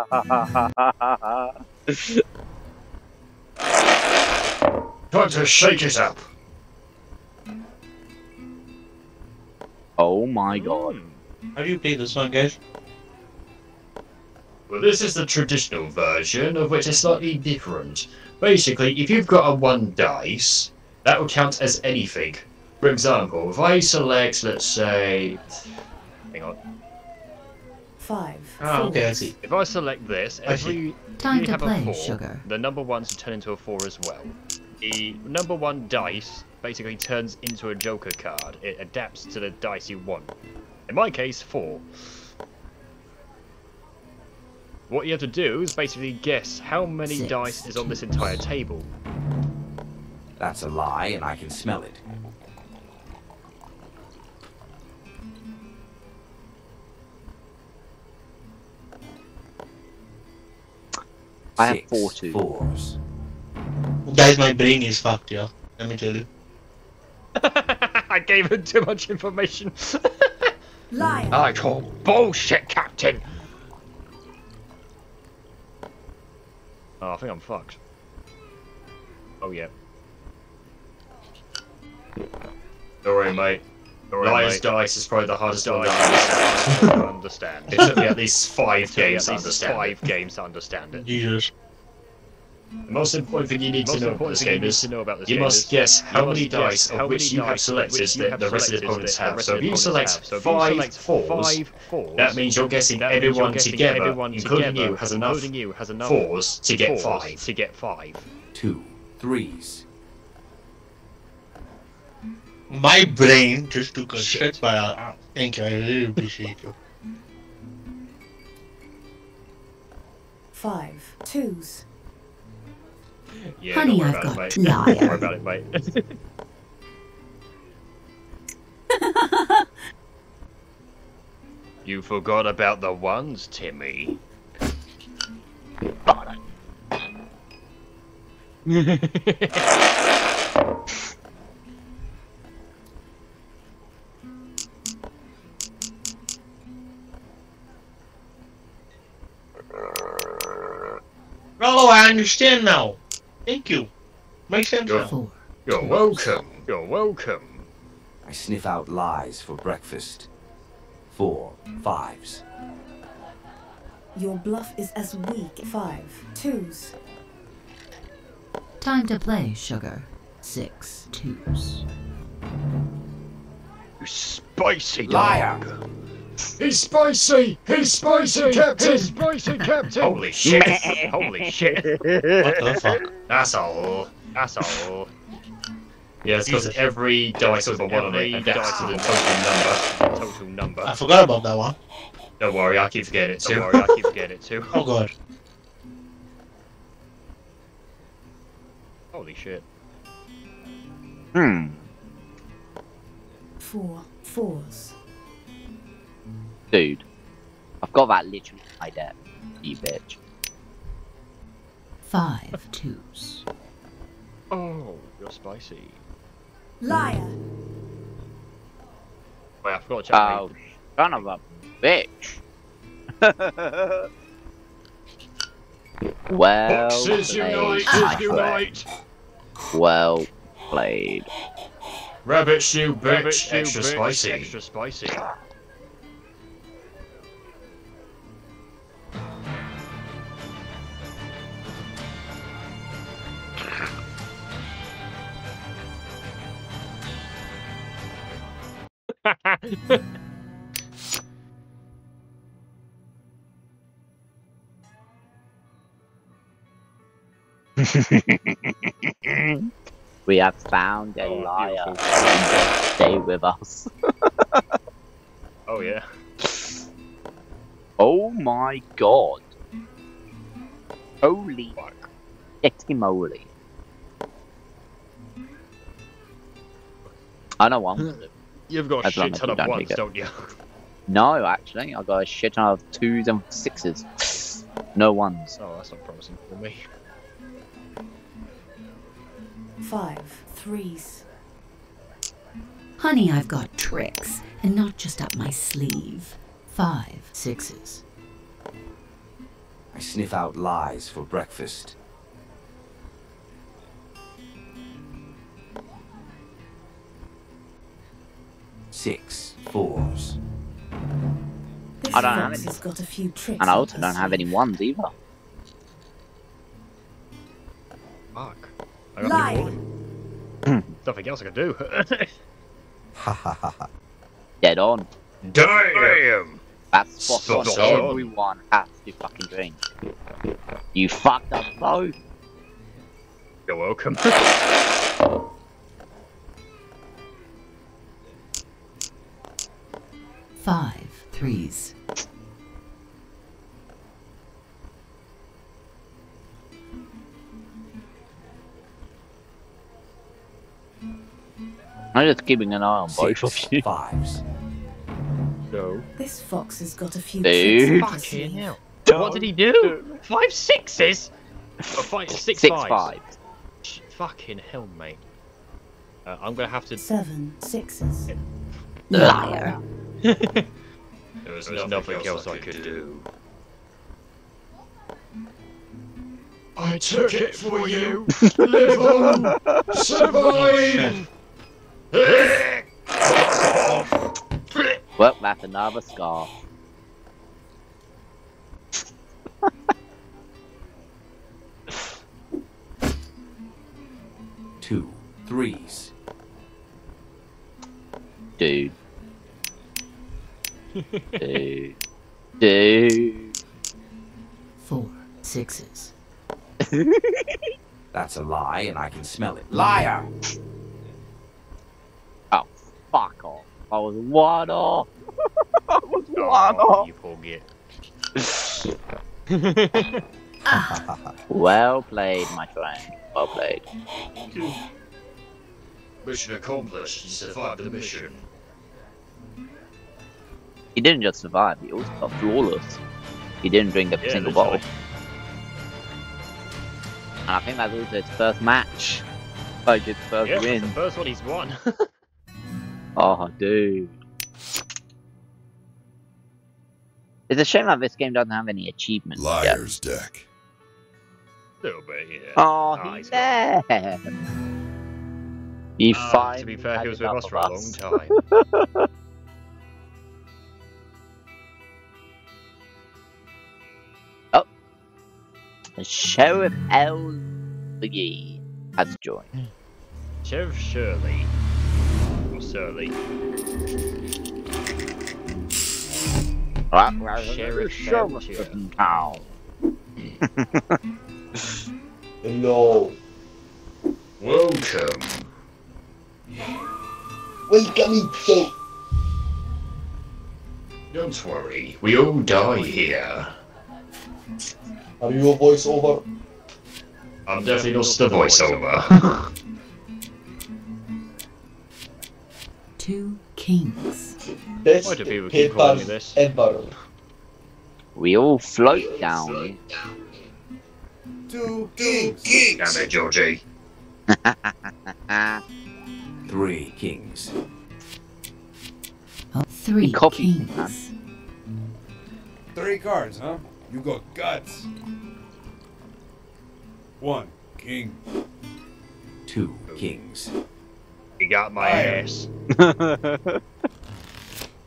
to shake it up. Oh my god. Have you played this one, guys? Well, this is the traditional version, of which is slightly different. Basically, if you've got a 1 dice, that will count as anything. For example, if I select, let's say... Hang on. 5. Oh, okay, I see. If I select this, every time you have a 4, sugar. The number 1s turn into a 4 as well. The number 1 dice basically turns into a joker card. It adapts to the dice you want. In my case, 4. What you have to do is basically guess how many 6 dice is on this entire table. That's a lie, and I can smell it. I have 4 fours. Guys, my brain is fucked, yeah. Let me tell you. I gave him too much information. Lion. I call bullshit, Captain. Oh, I think I'm fucked. Oh yeah. Don't worry, mate. Liar's dice is probably the hardest one to understand. It took me at least 5 games to understand. 5 games to understand it. Jesus. The most important thing you need to know about this game is you must guess how many dice of which you have selected that the rest of the opponents have. So if you select 5 fours, that means you're guessing everyone together, including you, has enough 4s to get 5. 2 3s. My brain just took a shit, but thank you, I really appreciate you. 5 2s. Yeah, honey, I've got it, liar. Don't worry about it, mate. You forgot about the 1s, Timmy. Oh, I understand now. Thank you. Makes sense. You're welcome. You're welcome. I sniff out lies for breakfast. 4 5s. Your bluff is as weak. 5 2s. Time to play, sugar. 6 2s. You spicy liar. Dog. He's spicy! He's spicy, Captain! He's spicy, Captain! Holy shit! Holy shit! What the fuck? That's all. That's all. Yeah, it's because every dice with a 1 on it adapts to the total number. I forgot about that one. Don't worry, I keep forgetting it too. Oh god. Holy shit. Hmm. 4 fours. Dude, I've got that literally right there, you bitch. 5 2s. Oh, you're spicy. Liar! Wait, I forgot to check. Oh, son of a bitch. Well played. Well played. Rabbit stew, bitch. Rabbit stew, extra bitch, spicy. Extra spicy. We have found a liar. Stay with us. Oh yeah. Oh my god. Holy fuck. Etymoli. I know what I'm gonna do. You've got a shit ton of ones, don't you? No, actually, I've got a shit ton of 2s and 6s. No ones. Oh, that's not promising for me. 5 3s. Honey, I've got tricks, and not just up my sleeve. 5 6s. I sniff out lies for breakfast. Six fours. This I don't have any. Got a few tricks, and I also don't have any ones either. Fuck. I got nothing else I can do. Dead on. Damn! That's spot on. Everyone has to fucking drink. You fucked up both. You're welcome. Five threes. I'm just keeping an eye on both of you. Fives. No. This fox has got a few. Dude. What did he do? 5 6s? Oh, 5 6 5 5. Fucking hell, mate. I'm gonna have to. 7 6s. Liar. There was nothing else I could do. I took it for you. Live on. Survive. Well, that's another scar. Two threes. Dude. Dude. Dude. 4 6s. That's a lie, and I can smell it. Liar! Fuck off. I was one off. I was one off. You poor git. Well played, my friend. Well played. Mission accomplished. You survived the mission. He didn't just survive, he also got flawless. He didn't drink a single bottle. Right. And I think that was his first match. Like his first win. That's the first one he's won. Oh, dude. It's a shame that this game doesn't have any achievements. Liar's deck. Little bit, yeah. Oh, he's there. He finally. To be fair, he was with us for a long time. Oh. The Sheriff L. McGee has joined. Sheriff Shirley. Early. Hello. Welcome. Welcome, sir. Don't worry, we all die here. Are you a voiceover? I'm definitely not the voiceover. 2 kings. Best. Why do people keep calling me this? Ever. We all float down. 2 kings. Damn it, Georgie. 3 kings. Oh, 3 kings. 3 cards, huh? You got guts. 1 king. 2 kings. He got my ass.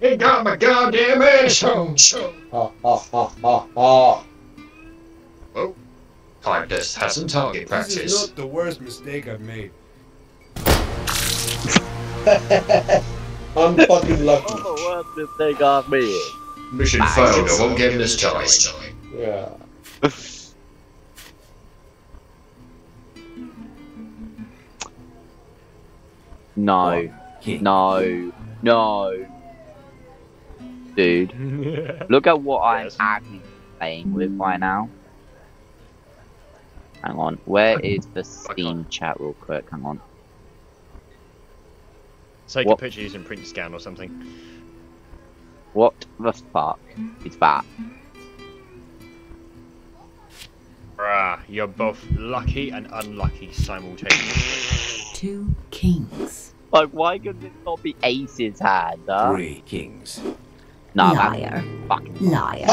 He got my goddamn ass on. Ha ha ha ha ha. Well, time to have some target practice. This is not the worst mistake I've made. I'm fucking lucky. Oh, what did they got me? Mission failed. I won't give him this choice. Yeah. No. What? No. No. Dude. Look at what I'm actually playing with right now. Hang on. Where is the Steam chat real quick? Hang on. Take a picture using print scan or something. What the fuck is that? Bruh, you're both lucky and unlucky simultaneously. 2 kings. Like, why could it not be aces had, huh? 3 kings. No, liar. Fucking liar.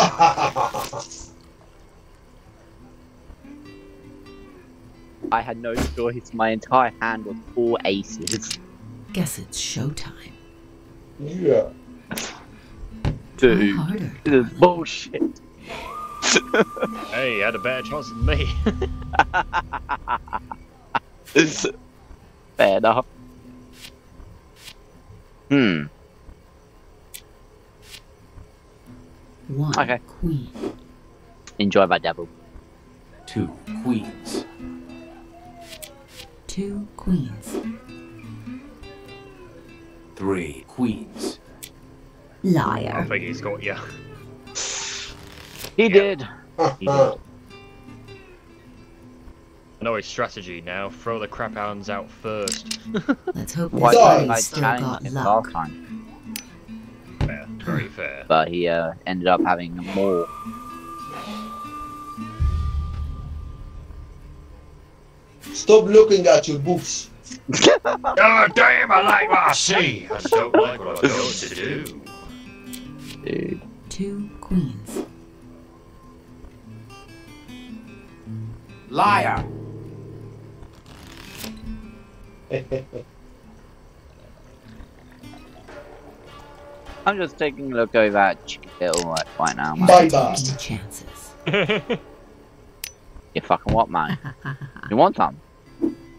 I had no choice. My entire hand was 4 aces. Guess it's showtime. Yeah. Dude, harder, this is bullshit. Hey, you had a better chance than me. Fair enough. Hmm. 1 okay. Queen. Enjoy my devil. 2 queens. 2 queens. 3 queens. Liar. I think he's got you. He did. He did. I know his strategy now. Throw the crap hounds out first. Let's hope he's still got luck. Fair, very fair. But he ended up having more. Stop looking at your books. God damn, I like what I see. I don't like what I know to do. Dude. 2 queens. Liar. I'm just taking a look over at Chickadillo right now, man. Bye bye. Chances. You fucking what, man? You want some?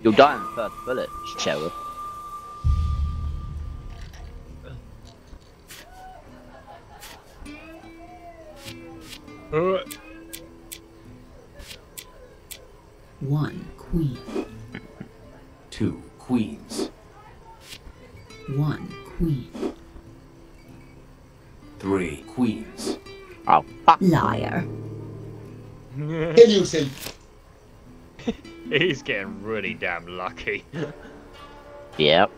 You'll die in the first bullet, Sheriff. Alright. 1 queen. 2 queens. 1 queen. 3 queens. Oh, fuck. Liar. Can you see? He's getting really damn lucky. Yep.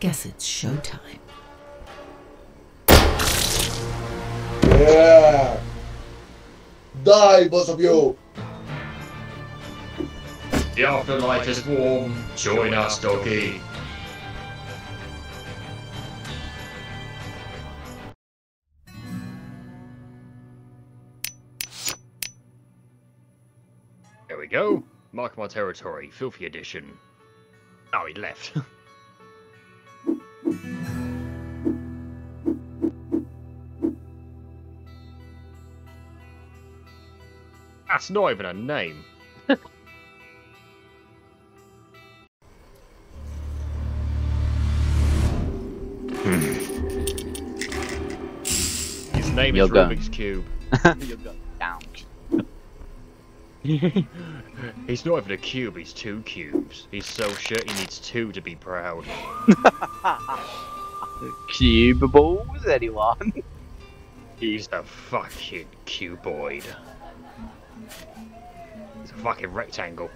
Guess it's showtime. Yeah! Die, both of you! The afterlife is warm. Join us, doggy. There we go. Mark my territory. Filthy edition. Oh, he left. That's not even a name. His name is Rubik's Cube. You're going down. He's not even a cube, he's 2 cubes. He's so shit, he needs 2 to be proud. Cube balls, anyone? He's a fucking cuboid. It's a fucking rectangle.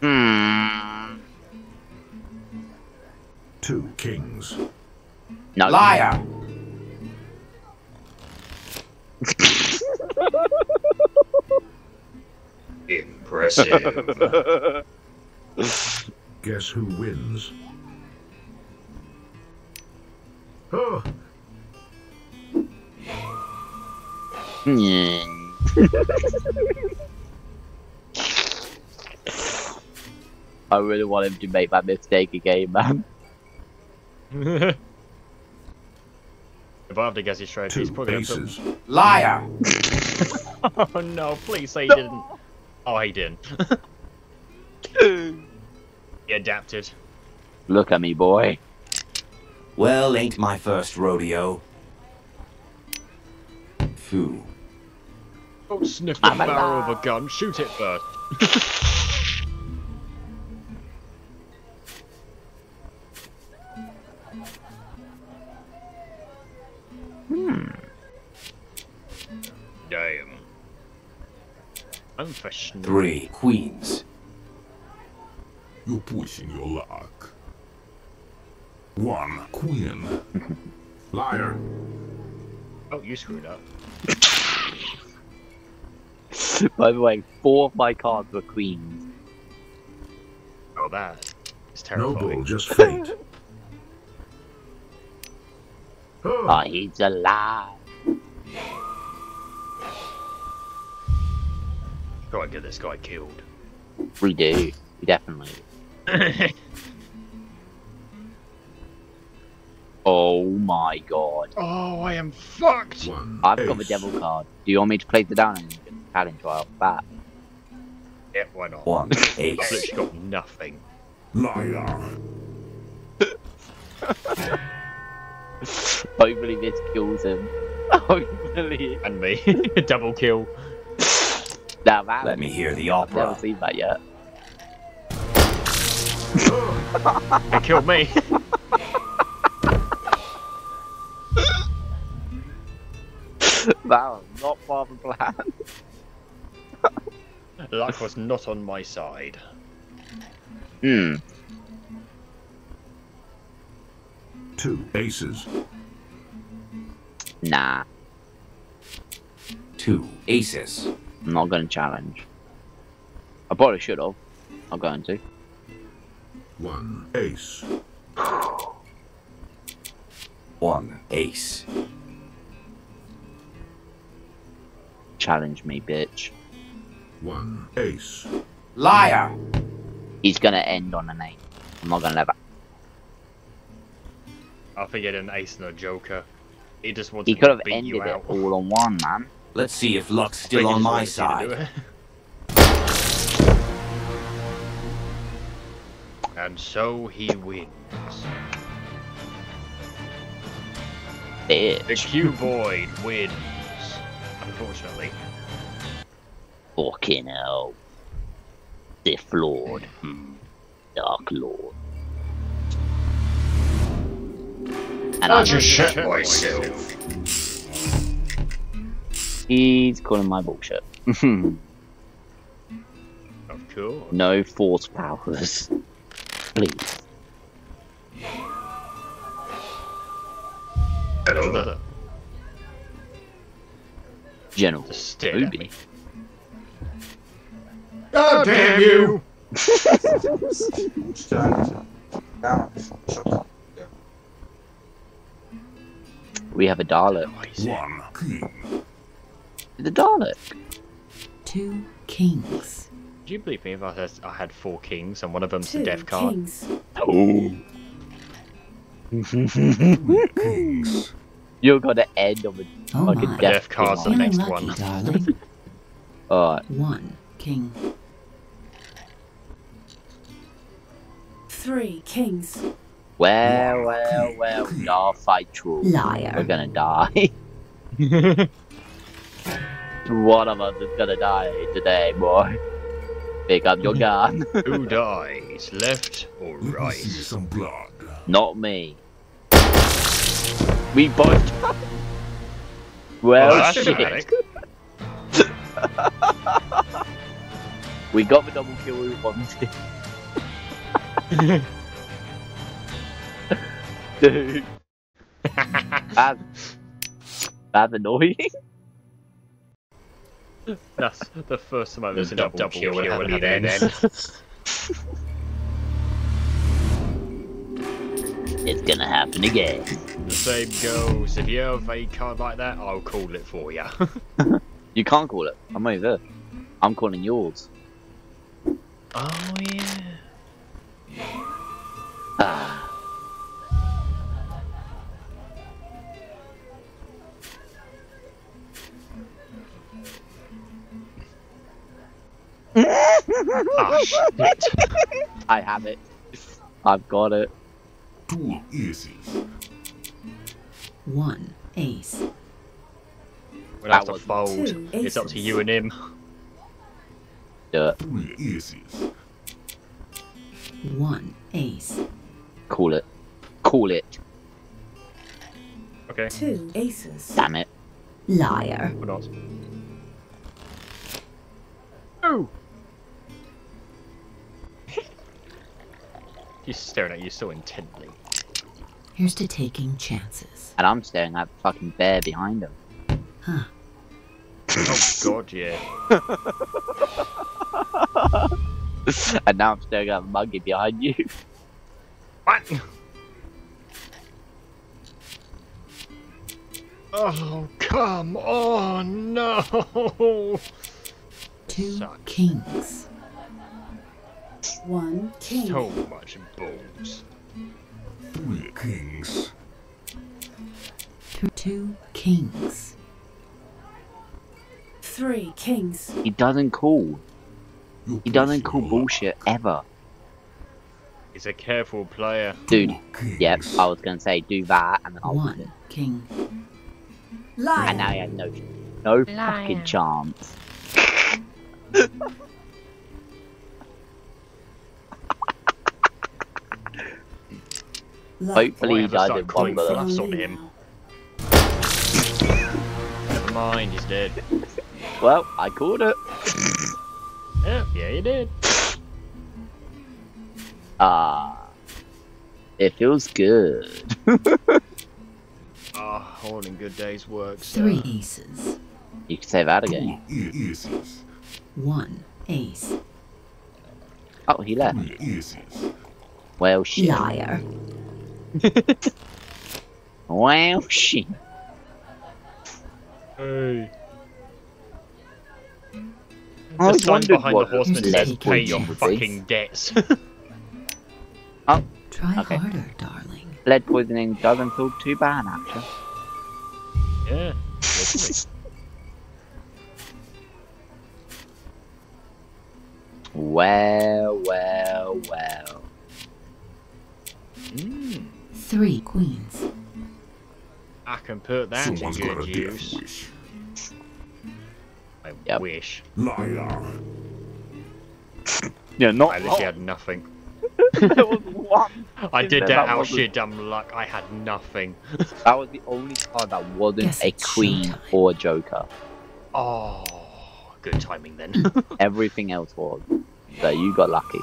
Hmm. 2 kings. No. Liar! Impressive. Guess who wins? Oh. I really want him to make that mistake again, man. If I have to guess, he's trying to probably liar. Oh no! Please say he didn't. Oh, he didn't. He adapted. Look at me, boy. Well, ain't my first rodeo. Foo. Don't sniff the barrel of a gun. Shoot it first. Damn. Unfashionable. 3 queens. You're pushing your luck. 1 queen. Liar. Oh, you screwed up. By the way, 4 of my cards were queens. Oh, that is terrifying. Noble, just fate. Oh, he's alive. Gotta get this guy killed. We do, definitely. Oh my god. Oh, I am fucked! I've got the devil card. Do you want me to place it down and challenge while that? Yeah, why not? 1 ace. I've literally got nothing. Liar. Hopefully this kills him. Hopefully. And me. Double kill. Now, man, let me hear the opera. I've never seen that yet. It killed me. Wow, not far from plan. Luck was not on my side. Hmm. 2 aces. Nah. 2 aces. I'm not going to challenge. I probably should have. I'm going to. 1 ace. 1 ace. Challenge me, bitch. 1 ace. Liar! He's gonna end on an 8. I'm not gonna let that. I figured an ace and a joker. He just wants to beat you out. He could have ended it all on 1, man. Let's see if luck's still on my side. And so he wins. Bitch. The cuboid wins. Unfortunately. Fucking hell. Sith Lord. Dark Lord. And I just shit myself. He's calling my bullshit. Of course. No force powers. Please. Hello. General Ruby. God damn you! We have a Dalek. 1 king. The Dalek. 2 kings. Do you believe me if I had 4 kings and one of them's the death card? Kings. Oh. 2 kings. You're gonna end on the fucking death card's the next one. Alright. 1 king. 3 kings. Well, I'll fight true. Liar. We're gonna die. One of us is gonna die today, boy. Pick up your gun. Who dies? Left or right? See some blood. Not me. We both. Well, oh, shit. We got the double kill we wanted. Dude. That's annoying. That's the first time I've ever seen a double kill and then it's gonna happen again. The same goes. If you have a card like that, I'll call it for you. You can't call it. I'm over there. I'm calling yours. Oh yeah. Ah. Oh, shit. I have it. I've got it. Two aces. One ace. We'll have to fold. It's up to you and him. Yeah. Three aces. One ace. Call it. Call it. Okay. Two aces. Damn it. Liar. We're not. Oh! He's staring at you so intently. Here's to taking chances. And I'm staring at the fucking bear behind him. Huh. Oh god, yeah. And now I'm staring at Muggy behind you. What? Oh, come on, no! Two Suck. Kings. One king. So much balls. Three kings. Two kings. Three kings. He doesn't call. He doesn't call bullshit ever. He's a careful player. Dude, yep, I was gonna say do that and then I'll win. One king. Lion. And now he has no fucking chance. Hopefully he died in combo. That's on him. Never mind, he's dead. Well, I called it. Yeah, yeah, you did. Ah, it feels good. Ah, all in good day's work. Sir. Three aces. You can say that again. Aces. One ace. Oh, he left. Aces. Well, shit. Liar. Well, shit. Hey. The sign behind the horseman says, "Pay your fucking debts." Oh, try harder, darling. Lead poisoning doesn't feel too bad, actually. Yeah. Well. Mm. Three queens. I can put that to good use. I wish. Liar. Yeah, not. I literally had nothing. There was one. I did that out of sheer dumb luck. I had nothing. That was the only card that wasn't a queen or a joker. Oh, good timing then. Everything else was. So you got lucky.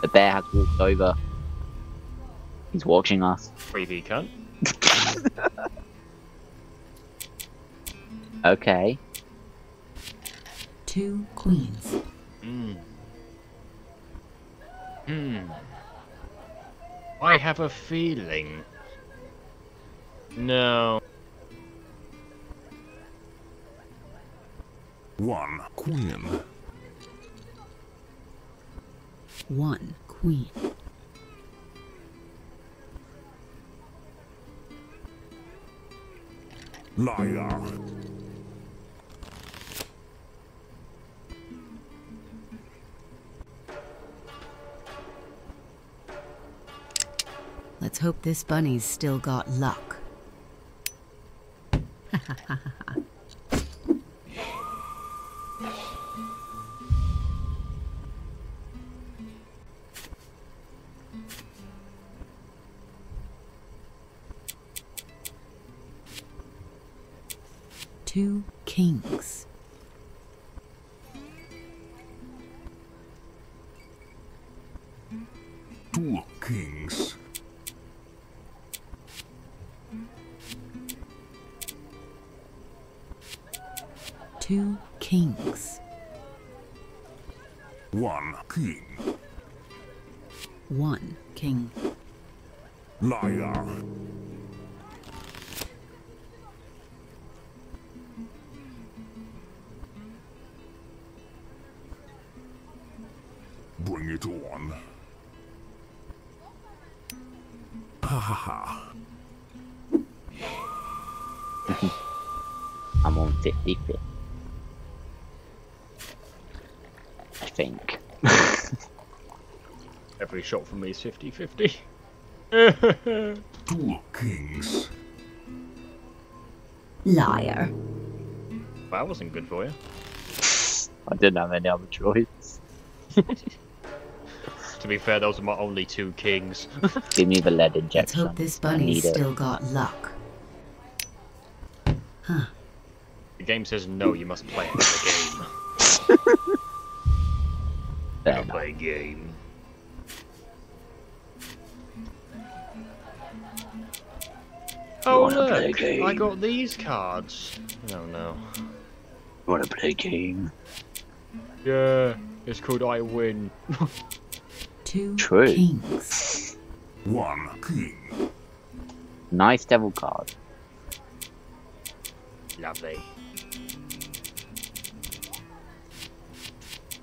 The bear has walked over. He's watching us. 3v cunt. Okay. Two queens. Mm. Mm. I have a feeling. No. One queen. One queen. Liar. Let's hope this bunny's still got luck. Two kings. Two kings. Two kings. One king. One king. Liar. Bring it on. I'm on 55th. I think. Every shot from me is 50-50. Two kings. Liar. That wasn't good for you. I didn't have any other choice. To be fair, those are my only two kings. Give me the lead injection. Let's hope this bunny's still got luck. Huh. The game says no, you must play the game. Don't play game. Oh look, I got these cards. Oh no. Wanna play game? Yeah, it's called I Win. Two kings. One king. Nice devil card. Lovely.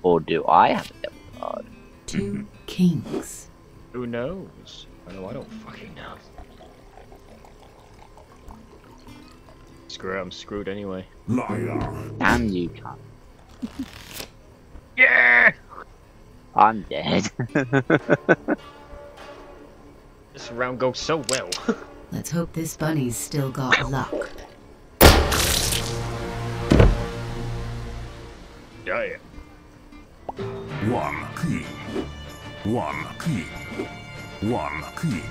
Or do I have a devil card? Two kings. Who knows? I know I don't fucking know. Screw it, I'm screwed anyway. Liar. Damn you, cunt. Yeah! I'm dead. This round goes so well. Let's hope this bunny's still got luck. Yeah. One king. One king. One king.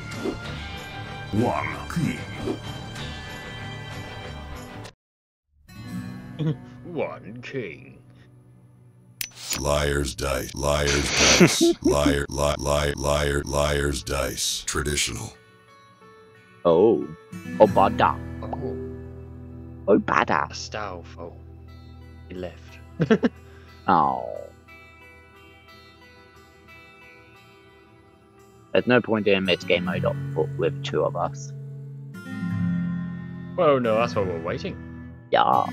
One king. One king. Liar's dice. Liar's dice. Liar's dice. Traditional. Oh. Obada. Oh. Obada. Astolfo. He left. Oh. There's no point in this game mode up with two of us. Well, no, that's why we're waiting. Yeah.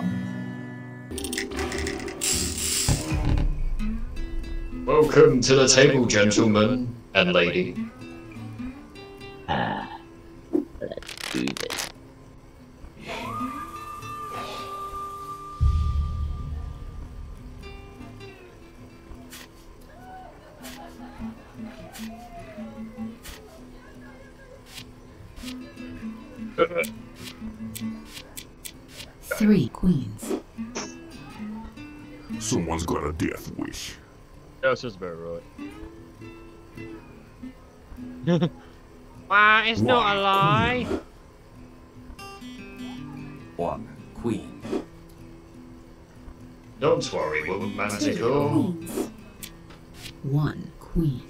Welcome to the table, gentlemen and lady. Let's do this. Three queens. Someone's got a death wish. That's just about right. It's one not a lie. Queen. One queen. Don't worry, woman magical. One queen.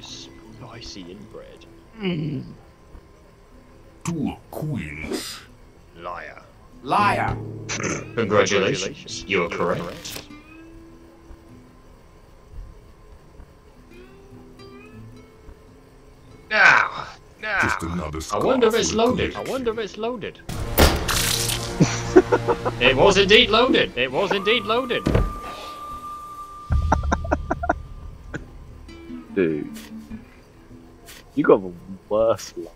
Spicy inbred. Mm. Two queens. Liar. Liar! Congratulations, you're correct. Now! Just another I wonder if it's loaded. I wonder if it's loaded. It was indeed loaded. It was indeed loaded. Dude. You got the worst luck.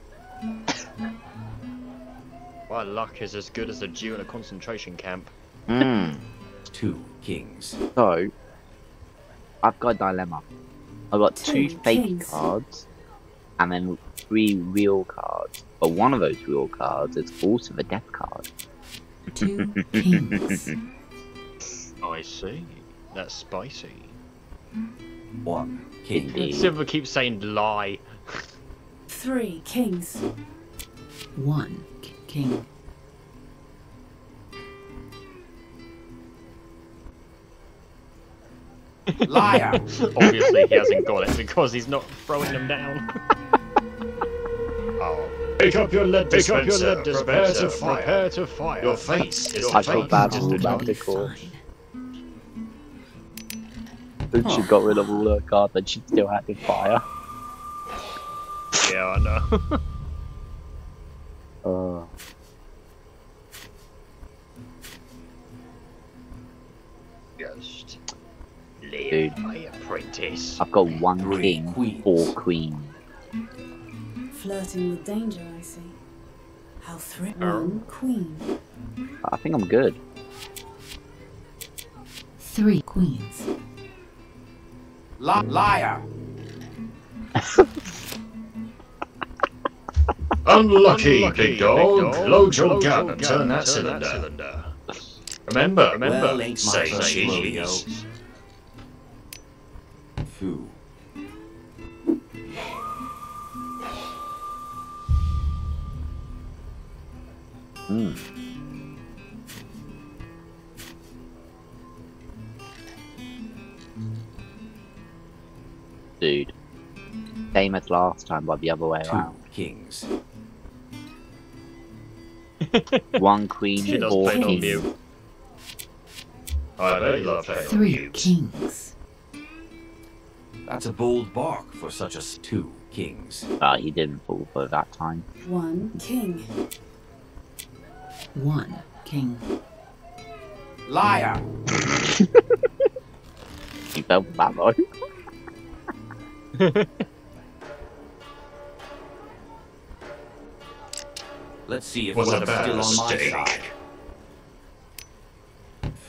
My luck is as good as a Jew in a concentration camp. Mm. Two kings. So, I've got a dilemma. I've got two fake cards, and then three real cards. But one of those real cards is also the death card. Two kings. I see. That's spicy. One king. Silver keeps saying lie. Three kings. One king. Liar! Obviously he hasn't got it because he's not throwing them down. Oh. Pick up your lead dispenser. Prepare to fire. Prepare to fire. Your face is I feel bad for Magical. Then she got rid of all her cards and she still had to fire. Yeah, I know. live, dude. My apprentice. I've got one king, queens. 4 queens. Flirting with danger, I see. How threatening, queen. I think I'm good. 3 queens. Liar. Unlucky, big dog. Load your gun and turn that cylinder. Remember, well, say cheese. Foo. Dude. Same as last time, but the other way around. 2 kings. 1 queen, she 4 kings. I really love that. 3 kings. That's a bold bark for such a 2 kings. He didn't fall for that time. 1 king. 1 king. Liar! You fell for that though. Let's see if we're still on my side.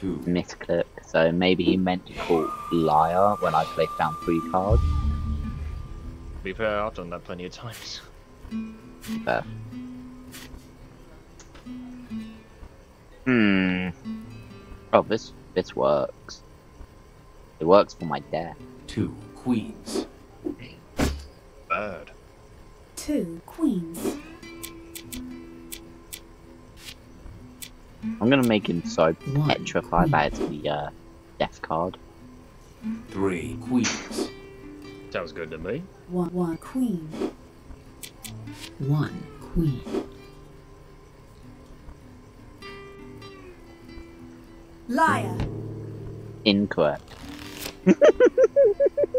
Misclick, so maybe he meant to call liar when I placed down 3 cards. To be fair, I've done that plenty of times. Fair. Oh, this works. It works for my dad. 2 queens. Bird. 2 queens. I'm gonna make him so petrified that it's the death card. 3 queens. Sounds good to me. 1 queen. 1 queen. Liar. Incorrect.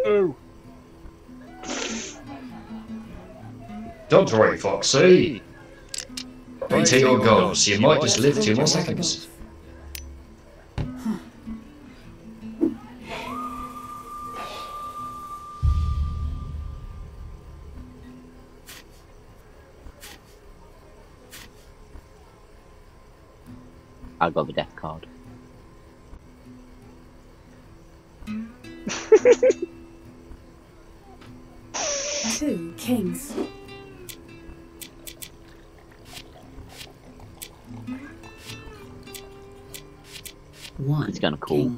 Oh. Don't worry, Foxy. Maintain your goals, you might just live 2 more seconds. I got the death card. Two kings. He's gonna call. King.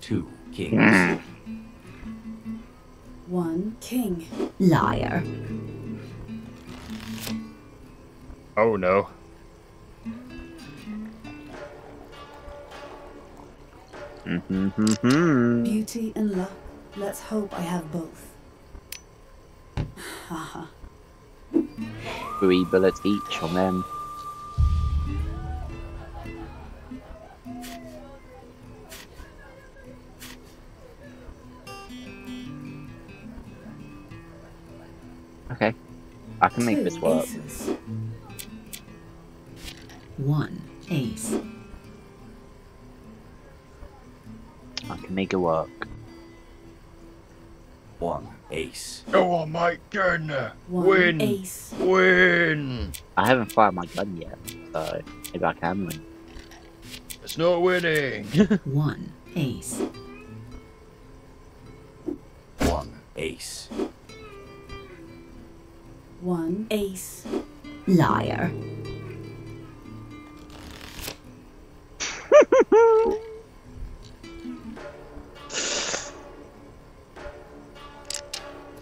2 kings. 1 king. Liar. Oh no. Beauty and luck. Let's hope I have both. Haha. 3 bullets each on them. Okay, I can make this work. 1 ace. I can make it work. 1 ace. Go on, Mike, win. Ace. Win. I haven't fired my gun yet, so maybe I can win. It's not winning. 1 ace. 1 ace. 1 ace. Liar.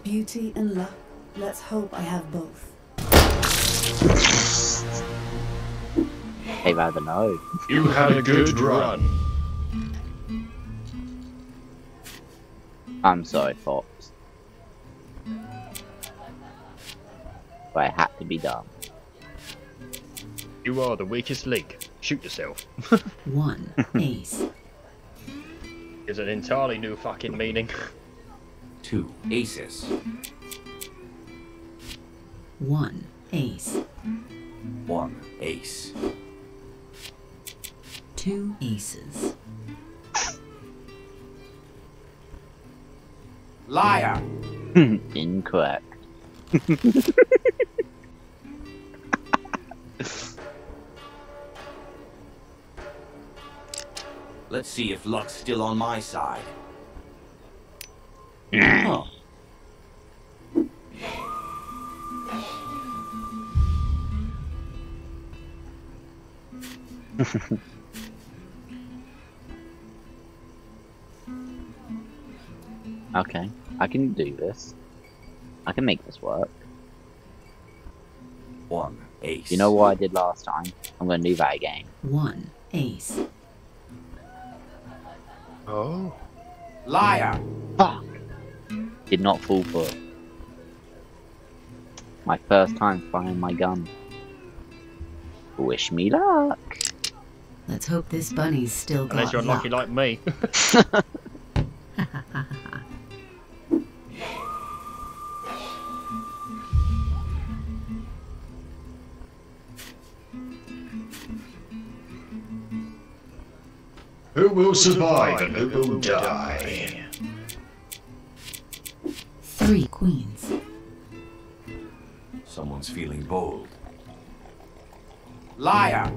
Beauty and luck. Let's hope I have both. Hey, rather no. You had a good run. I'm sorry, Fox. But it had to be done. You are the weakest link. Shoot yourself. 1 ace. Is an entirely new fucking meaning. 2 aces. 1 ace. 1 ace. two aces. Liar! Incorrect. Let's see if luck's still on my side. Oh. Okay, I can do this. I can make this work. One ace. You know what I did last time? I'm gonna do that again. One ace. Oh. Liar! Fuck! Did not fall for it. My first time firing my gun. Wish me luck. Let's hope this bunny's still got luck. Unless you're lucky like me. Who will survive and who will die? Three queens. Someone's feeling bold. Liar!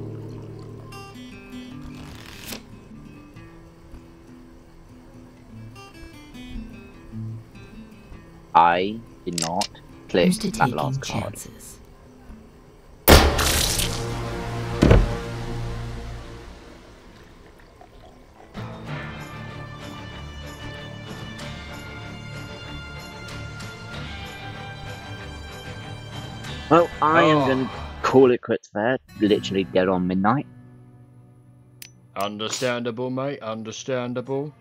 I did not click that last card. Well, I am going to call it quits there, literally dead on midnight. Understandable, mate, understandable.